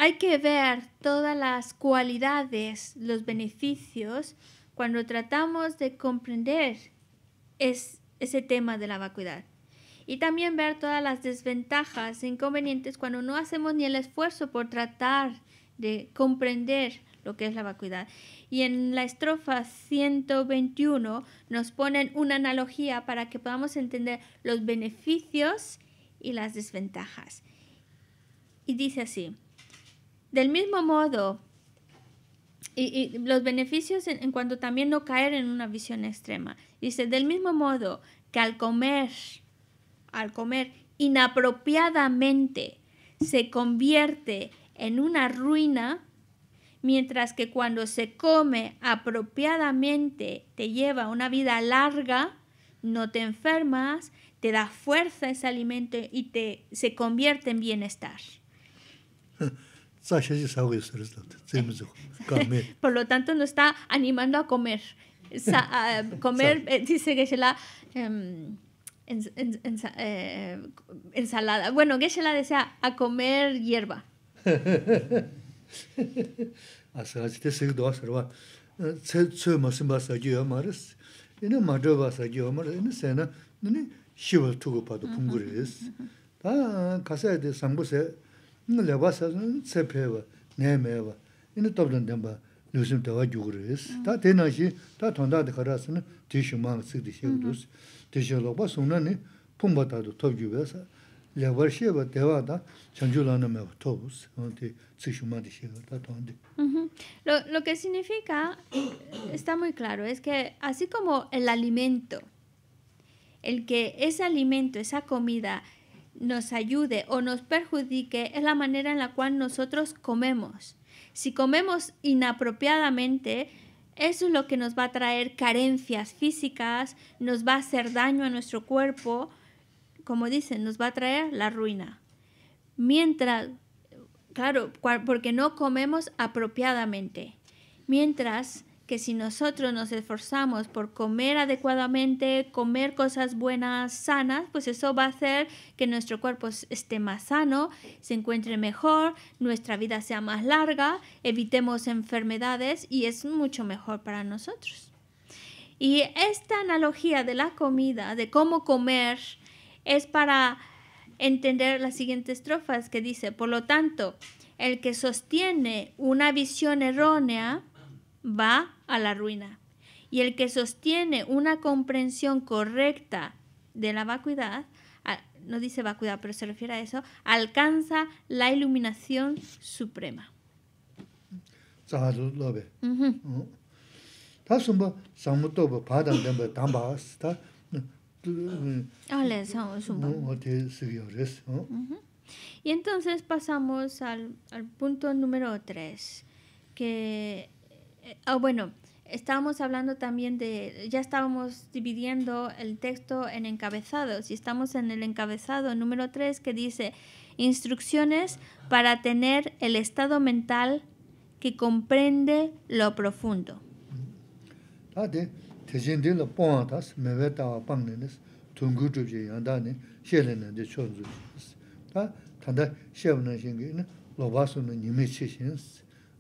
Hay que ver todas las cualidades, los beneficios, cuando tratamos de comprender es, ese tema de la vacuidad. Y también ver todas las desventajas e inconvenientes cuando no hacemos ni el esfuerzo por tratar de comprender lo que es la vacuidad. Y en la estrofa ciento veintiuno nos ponen una analogía para que podamos entender los beneficios y las desventajas. Y dice así. Del mismo modo, y, y los beneficios en, en cuanto también no caer en una visión extrema. Dice, del mismo modo que al comer, al comer inapropiadamente se convierte en una ruina, mientras que cuando se come apropiadamente te lleva una vida larga, no te enfermas, te da fuerza ese alimento y te, se convierte en bienestar. Por lo tanto, nos está animando a comer. Sa a comer, eh, dice Geshe-la, eh, ens ens eh, ensalada. Bueno, Geshe-la desea a comer hierba. Nusim tawa yuguris. Ta tenashi, ta tonda de karasana, tishu mang sikdi shekudus. Tishu lokpa suna ni pumba tadu top yubesa. Levar sheba dewa ta chanjulana meva topus. Tishu mang di shekudus, ta tondi. Lo que significa, está muy claro, es que así como el alimento, el que ese alimento, esa comida, nos ayude o nos perjudique, es la manera en la cual nosotros comemos. Si comemos inapropiadamente, eso es lo que nos va a traer carencias físicas, nos va a hacer daño a nuestro cuerpo, como dicen, nos va a traer la ruina. Mientras, claro, porque no comemos apropiadamente. Mientras que si nosotros nos esforzamos por comer adecuadamente, comer cosas buenas, sanas, pues eso va a hacer que nuestro cuerpo esté más sano, se encuentre mejor, nuestra vida sea más larga, evitemos enfermedades y es mucho mejor para nosotros. Y esta analogía de la comida, de cómo comer, es para entender las siguientes estrofas que dice, por lo tanto, el que sostiene una visión errónea va a la ruina. Y el que sostiene una comprensión correcta de la vacuidad, no dice vacuidad, pero se refiere a eso, alcanza la iluminación suprema. Y entonces pasamos al, al punto número tres, que... Oh, bueno, estábamos hablando también de, ya estábamos dividiendo el texto en encabezados y estamos en el encabezado número tres que dice instrucciones para tener el estado mental que comprende lo profundo.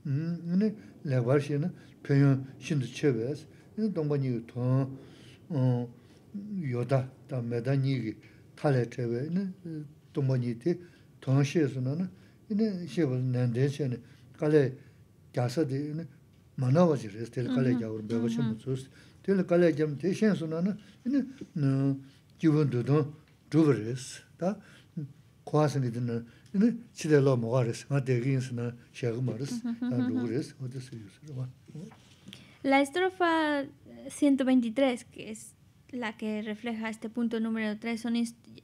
Mm-hmm. La estrofa ciento veintitrés, que es la que refleja este punto número tres, son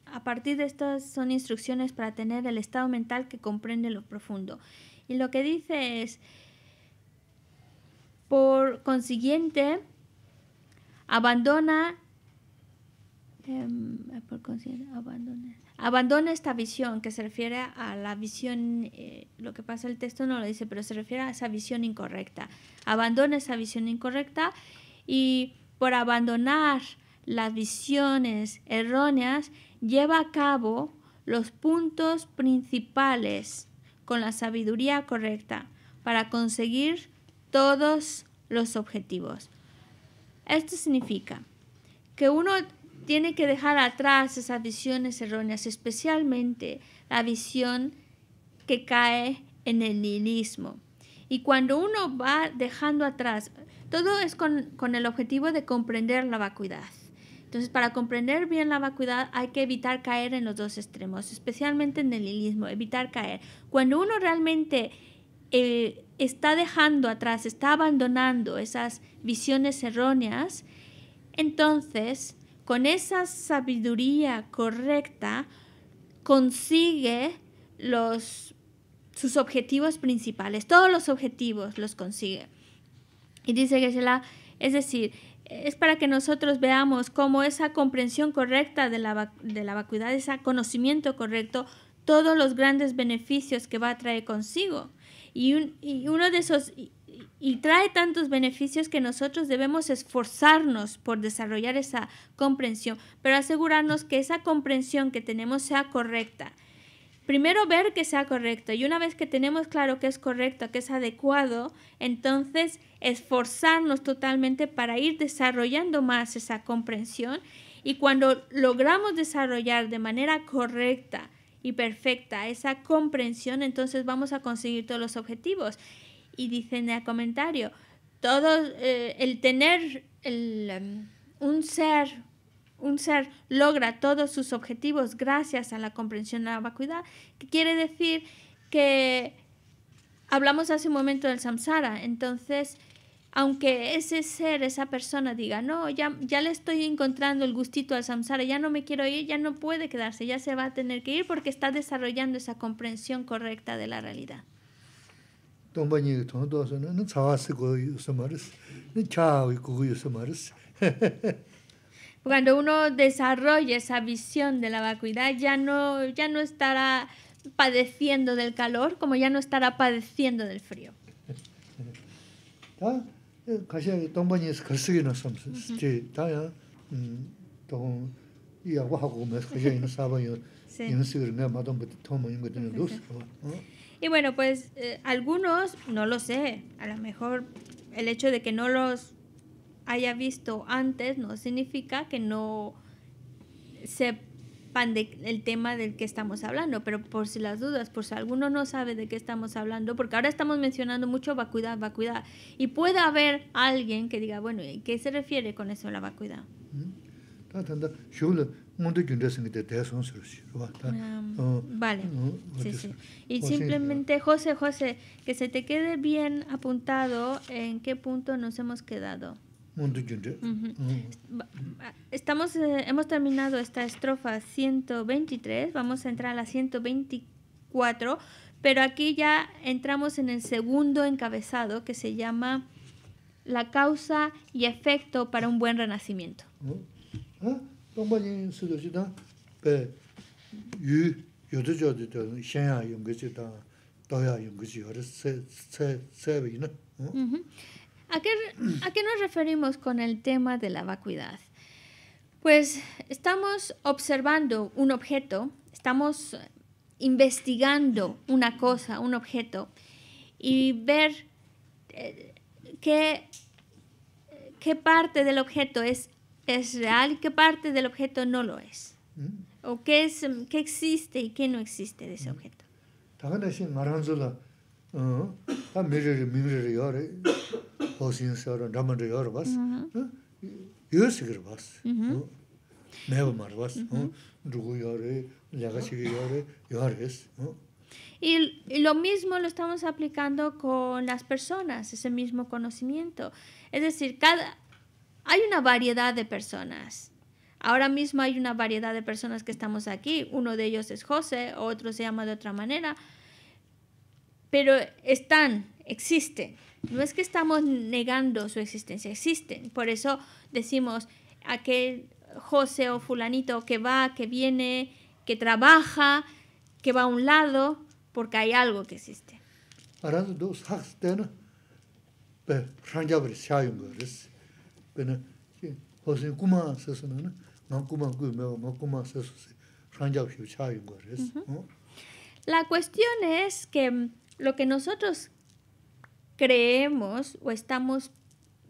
a partir de estas son instrucciones para tener el estado mental que comprende lo profundo. Y lo que dice es, por consiguiente, abandona, eh, por consiguiente, abandona. Abandona esta visión, que se refiere a la visión, eh, lo que pasa en el texto no lo dice, pero se refiere a esa visión incorrecta. Abandona esa visión incorrecta y por abandonar las visiones erróneas, lleva a cabo los puntos principales con la sabiduría correcta para conseguir todos los objetivos. Esto significa que uno... tiene que dejar atrás esas visiones erróneas, especialmente la visión que cae en el nihilismo. Y cuando uno va dejando atrás, todo es con, con el objetivo de comprender la vacuidad. Entonces, para comprender bien la vacuidad hay que evitar caer en los dos extremos, especialmente en el nihilismo, evitar caer. Cuando uno realmente eh, está dejando atrás, está abandonando esas visiones erróneas, entonces... con esa sabiduría correcta consigue los sus objetivos principales. Todos los objetivos los consigue. Y dice Geshe-la, es decir, es para que nosotros veamos cómo esa comprensión correcta de la, de la vacuidad, ese conocimiento correcto, todos los grandes beneficios que va a traer consigo. Y, un, y uno de esos... Y, y trae tantos beneficios que nosotros debemos esforzarnos por desarrollar esa comprensión, pero asegurarnos que esa comprensión que tenemos sea correcta. Primero ver que sea correcto, y una vez que tenemos claro que es correcto, que es adecuado, entonces esforzarnos totalmente para ir desarrollando más esa comprensión, y cuando logramos desarrollar de manera correcta y perfecta esa comprensión, entonces vamos a conseguir todos los objetivos. Y dicen en el comentario, todo, eh, el tener el, um, un ser, un ser logra todos sus objetivos gracias a la comprensión de la vacuidad, que quiere decir que hablamos hace un momento del samsara. Entonces, aunque ese ser, esa persona diga, no, ya, ya le estoy encontrando el gustito al samsara, ya no me quiero ir, ya no puede quedarse, ya se va a tener que ir porque está desarrollando esa comprensión correcta de la realidad. Cuando uno desarrolla esa visión de la vacuidad, ya no, ya no estará padeciendo del calor, como ya no estará padeciendo del frío. Uh-huh. Sí. Y bueno, pues eh, algunos, no lo sé, a lo mejor el hecho de que no los haya visto antes no significa que no sepan de el tema del que estamos hablando, pero por si las dudas, por si alguno no sabe de qué estamos hablando, porque ahora estamos mencionando mucho vacuidad, vacuidad, y puede haber alguien que diga, bueno, ¿y qué se refiere con eso la vacuidad? Um, vale, sí, sí. Y simplemente, José, José, que se te quede bien apuntado en qué punto nos hemos quedado. Uh-huh. Estamos, eh, hemos terminado esta estrofa ciento veintitrés, vamos a entrar a la ciento veinticuatro, pero aquí ya entramos en el segundo encabezado que se llama la causa y efecto para un buen renacimiento. Uh-huh. Uh-huh. ¿A qué, a qué nos referimos con el tema de la vacuidad? Pues estamos observando un objeto, estamos investigando una cosa, un objeto, y ver eh, qué, qué parte del objeto es es real y qué parte del objeto no lo es. ¿Mm? O qué es, qué existe y qué no existe de ese objeto. Y, y lo mismo lo estamos aplicando con las personas, ese mismo conocimiento. Es decir, cada... Hay una variedad de personas. Ahora mismo hay una variedad de personas que estamos aquí. Uno de ellos es José, otro se llama de otra manera. Pero están, existen. No es que estamos negando su existencia, existen. Por eso decimos aquel José o fulanito que va, que viene, que trabaja, que va a un lado, porque hay algo que existe. Ahora dos hacen, pero Uh-huh. La cuestión es que lo que nosotros creemos o estamos,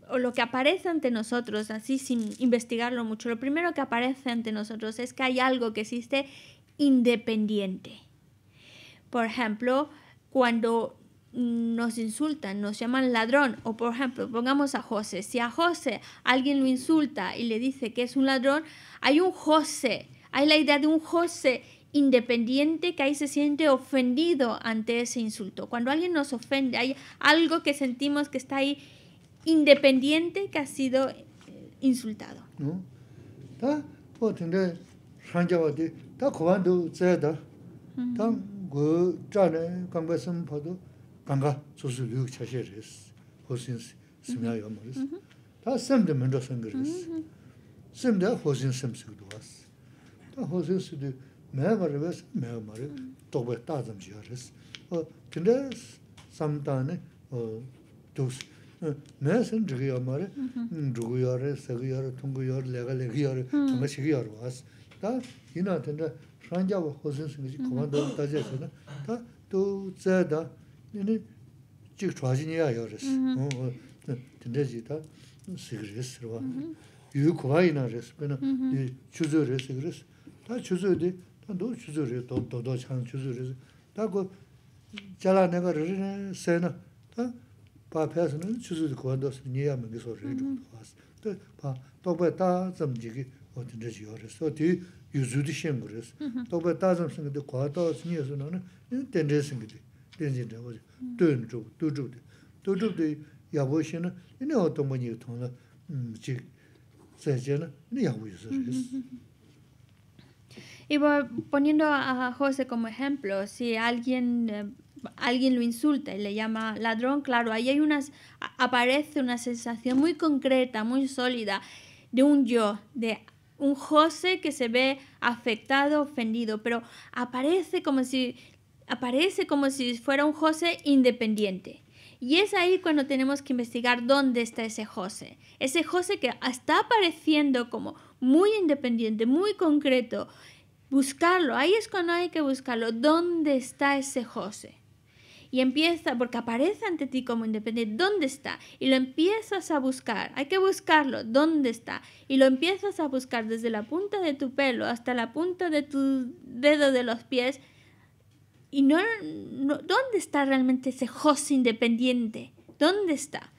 o lo que aparece ante nosotros, así sin investigarlo mucho, lo primero que aparece ante nosotros es que hay algo que existe independiente. Por ejemplo, cuando nos insultan, nos llaman ladrón, o por ejemplo, pongamos a José, si a José alguien lo insulta y le dice que es un ladrón, hay un José, hay la idea de un José independiente que ahí se siente ofendido ante ese insulto. Cuando alguien nos ofende, hay algo que sentimos que está ahí independiente que ha sido insultado. ¿No? ¿Tá? ¿Tá? ¿Tá? ¿Tá? ¿Tá? 그 전에 강배선 봐도 강가 소수륙 차시레스 호신 스미아요 말스 다 샘데 멘더선 그레스 샘데 호신 샘스도 왔어 다 호신스도 매버베스 매머리 도베 따점 지어레스 어 근데 삼단에 어 도스 매선 저기요 말에 누구요레 세기요레 통구요레 레가레기요레 정말시기요레 왔어 다 이나한테 산자와 호신스미지 고만도 따져서는 다또 제다 이니 즉 좌진이야 요레스 어 근데지다 시그레스와 유코아이나레스 그나 추저레스 그레스 다 추저디 다도 추저레 도도도 참 추저레스 다고 잘라 내가 르네 세나 다 파페스는 추저디 고한도스 니야면 그 소리 좀 왔어 다 도베다 점지기 어디든지 요레스 어디 유주디 셴그레스 도베다 점생데 고아도스 니에서는 텐데스인데 된진다 보지 된주 두주디 두주디 야보시는 이네 어떤 분이 통나 음지 세제는 이네 야보여서 Y poniendo a José como ejemplo, si alguien, eh, alguien lo insulta y le llama ladrón, claro, ahí hay unas, aparece una sensación muy concreta, muy sólida, de un yo, de un José que se ve afectado, ofendido, pero aparece como si, aparece como si fuera un José independiente. Y es ahí cuando tenemos que investigar dónde está ese José. Ese José que está apareciendo como muy independiente, muy concreto, buscarlo, ahí es cuando hay que buscarlo, ¿dónde está ese José? Y empieza, porque aparece ante ti como independiente, ¿dónde está? Y lo empiezas a buscar, hay que buscarlo, ¿dónde está? Y lo empiezas a buscar desde la punta de tu pelo hasta la punta de tu dedo de los pies, y no, no ¿dónde está realmente ese José independiente? ¿Dónde está?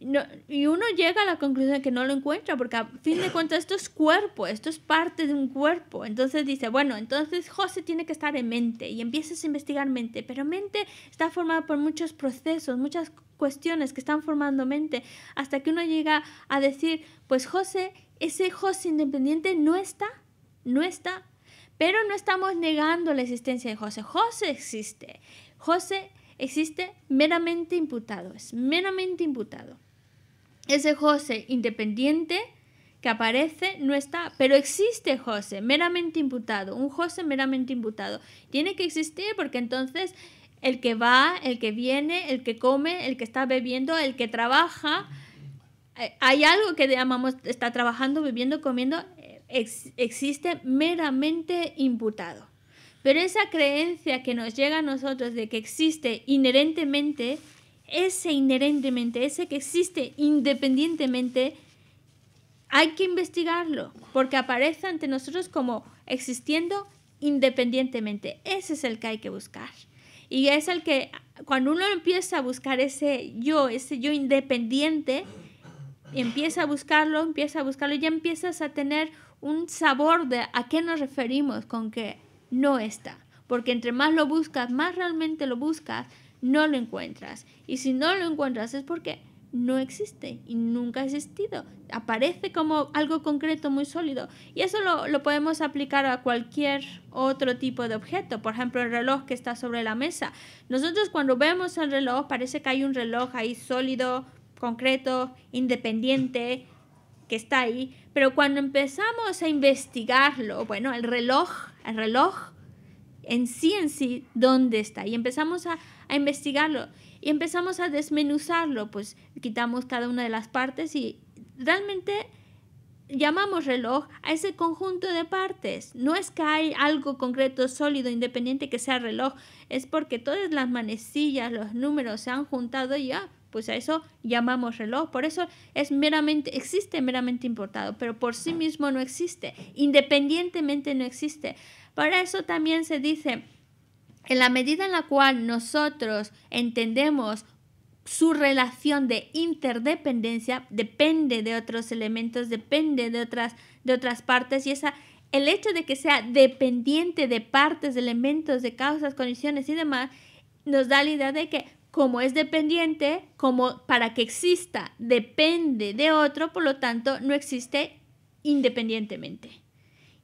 No, y uno llega a la conclusión de que no lo encuentra, porque a fin de cuentas esto es cuerpo, esto es parte de un cuerpo. Entonces dice, bueno, entonces José tiene que estar en mente, y empiezas a investigar mente, pero mente está formada por muchos procesos, muchas cuestiones que están formando mente, hasta que uno llega a decir, pues José, ese José independiente no está, no está, pero no estamos negando la existencia de José. José existe, José existe meramente imputado, es meramente imputado. Ese José independiente que aparece no está, pero existe José, meramente imputado, un José meramente imputado. Tiene que existir porque entonces el que va, el que viene, el que come, el que está bebiendo, el que trabaja, hay algo que llamamos está trabajando, bebiendo, comiendo, ex, existe meramente imputado. Pero esa creencia que nos llega a nosotros de que existe inherentemente, ese inherentemente, ese que existe independientemente, hay que investigarlo, porque aparece ante nosotros como existiendo independientemente. Ese es el que hay que buscar. Y es el que, cuando uno empieza a buscar ese yo, ese yo independiente, empieza a buscarlo, empieza a buscarlo, ya empiezas a tener un sabor de a qué nos referimos con que no está, porque entre más lo buscas, más realmente lo buscas, no lo encuentras. Y si no lo encuentras es porque no existe y nunca ha existido. Aparece como algo concreto, muy sólido. Y eso lo, lo podemos aplicar a cualquier otro tipo de objeto. Por ejemplo, el reloj que está sobre la mesa. Nosotros cuando vemos el reloj, parece que hay un reloj ahí sólido, concreto, independiente, que está ahí, pero cuando empezamos a investigarlo, bueno, el reloj, el reloj en sí en sí, ¿dónde está? Y empezamos a, a investigarlo y empezamos a desmenuzarlo, pues quitamos cada una de las partes y realmente llamamos reloj a ese conjunto de partes. No es que hay algo concreto, sólido, independiente que sea reloj, es porque todas las manecillas, los números se han juntado y ya, pues a eso llamamos reloj. Por eso es meramente, existe meramente importado, pero por sí mismo no existe, independientemente no existe. Para eso también se dice, en la medida en la cual nosotros entendemos su relación de interdependencia, depende de otros elementos, depende de otras, de otras partes, y esa, el hecho de que sea dependiente de partes, de elementos, de causas, condiciones y demás, nos da la idea de que como es dependiente, como para que exista depende de otro, por lo tanto no existe independientemente.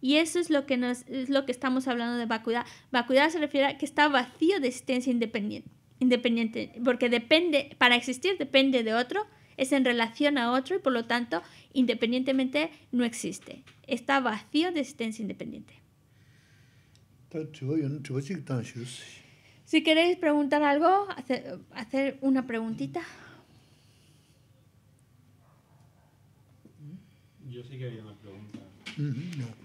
Y eso es lo que, nos, es lo que estamos hablando de vacuidad. Vacuidad se refiere a que está vacío de existencia independiente, independiente porque depende, para existir depende de otro, es en relación a otro y por lo tanto independientemente no existe. Está vacío de existencia independiente. Si queréis preguntar algo, hacer, hacer una preguntita. Yo sí que había una pregunta. Mm-hmm. No.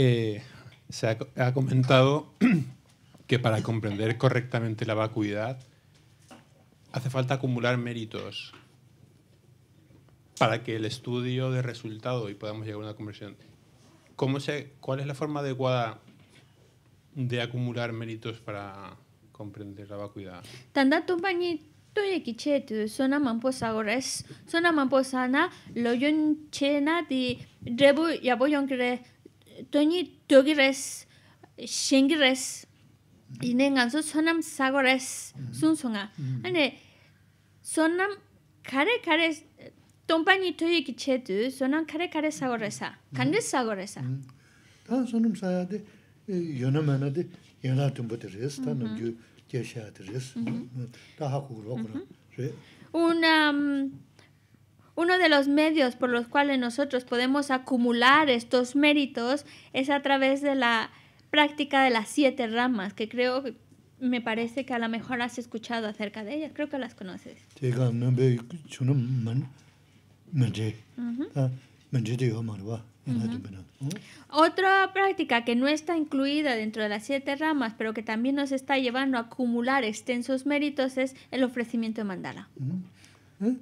Eh, se ha, ha comentado que para comprender correctamente la vacuidad hace falta acumular méritos para que el estudio dé resultado y podamos llegar a una conversión. ¿Cómo se, ¿Cuál es la forma adecuada de acumular méritos para comprender la vacuidad? Tanda tumpañi tuye kiche tu sona mamposa gores sona mamposa na loyon chena di rebu yaboyon kire toñi togires shengires inenganso sonam sagores sunsonga ane sonam kare kare Tompañi tuye kiche tu sonan kare kare sagoresa kandis sagoresa. Ta sonum sayade yona manade yona tumbutres tanum ju keshatres ta hakurokura. Una uno de los medios por los cuales nosotros podemos acumular estos méritos es a través de la práctica de las siete ramas que creo que me parece que a lo mejor has escuchado acerca de ellas, creo que las conoces. Uh-huh. Otra práctica que no está incluida dentro de las siete ramas, pero que también nos está llevando a acumular extensos méritos, es el ofrecimiento de mandala. Uh-huh. Uh-huh.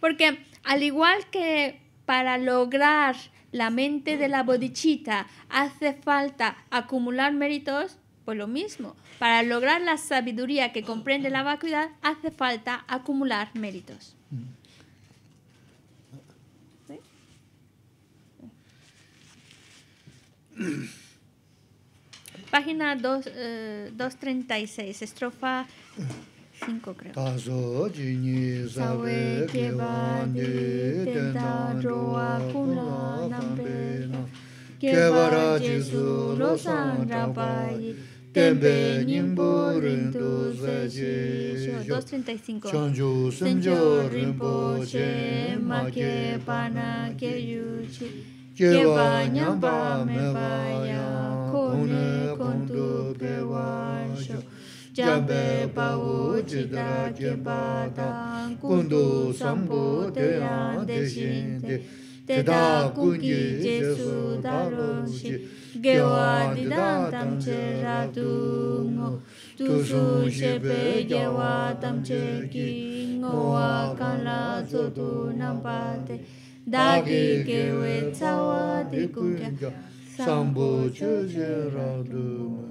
Porque al igual que para lograr la mente de la bodhicitta hace falta acumular méritos, pues lo mismo, para lograr la sabiduría que comprende la vacuidad hace falta acumular méritos. ¿Sí? Página dos, eh, doscientos treinta y seis, estrofa cinco, creo. doscientos treinta y cinco. Te da kungi jesu daroshi, gewa dida tamche ratungo, tu su shepe gewa tamche kingo, akanla zotu nampate, dagi gewe tsawa dikukya, sambo chuje raduma.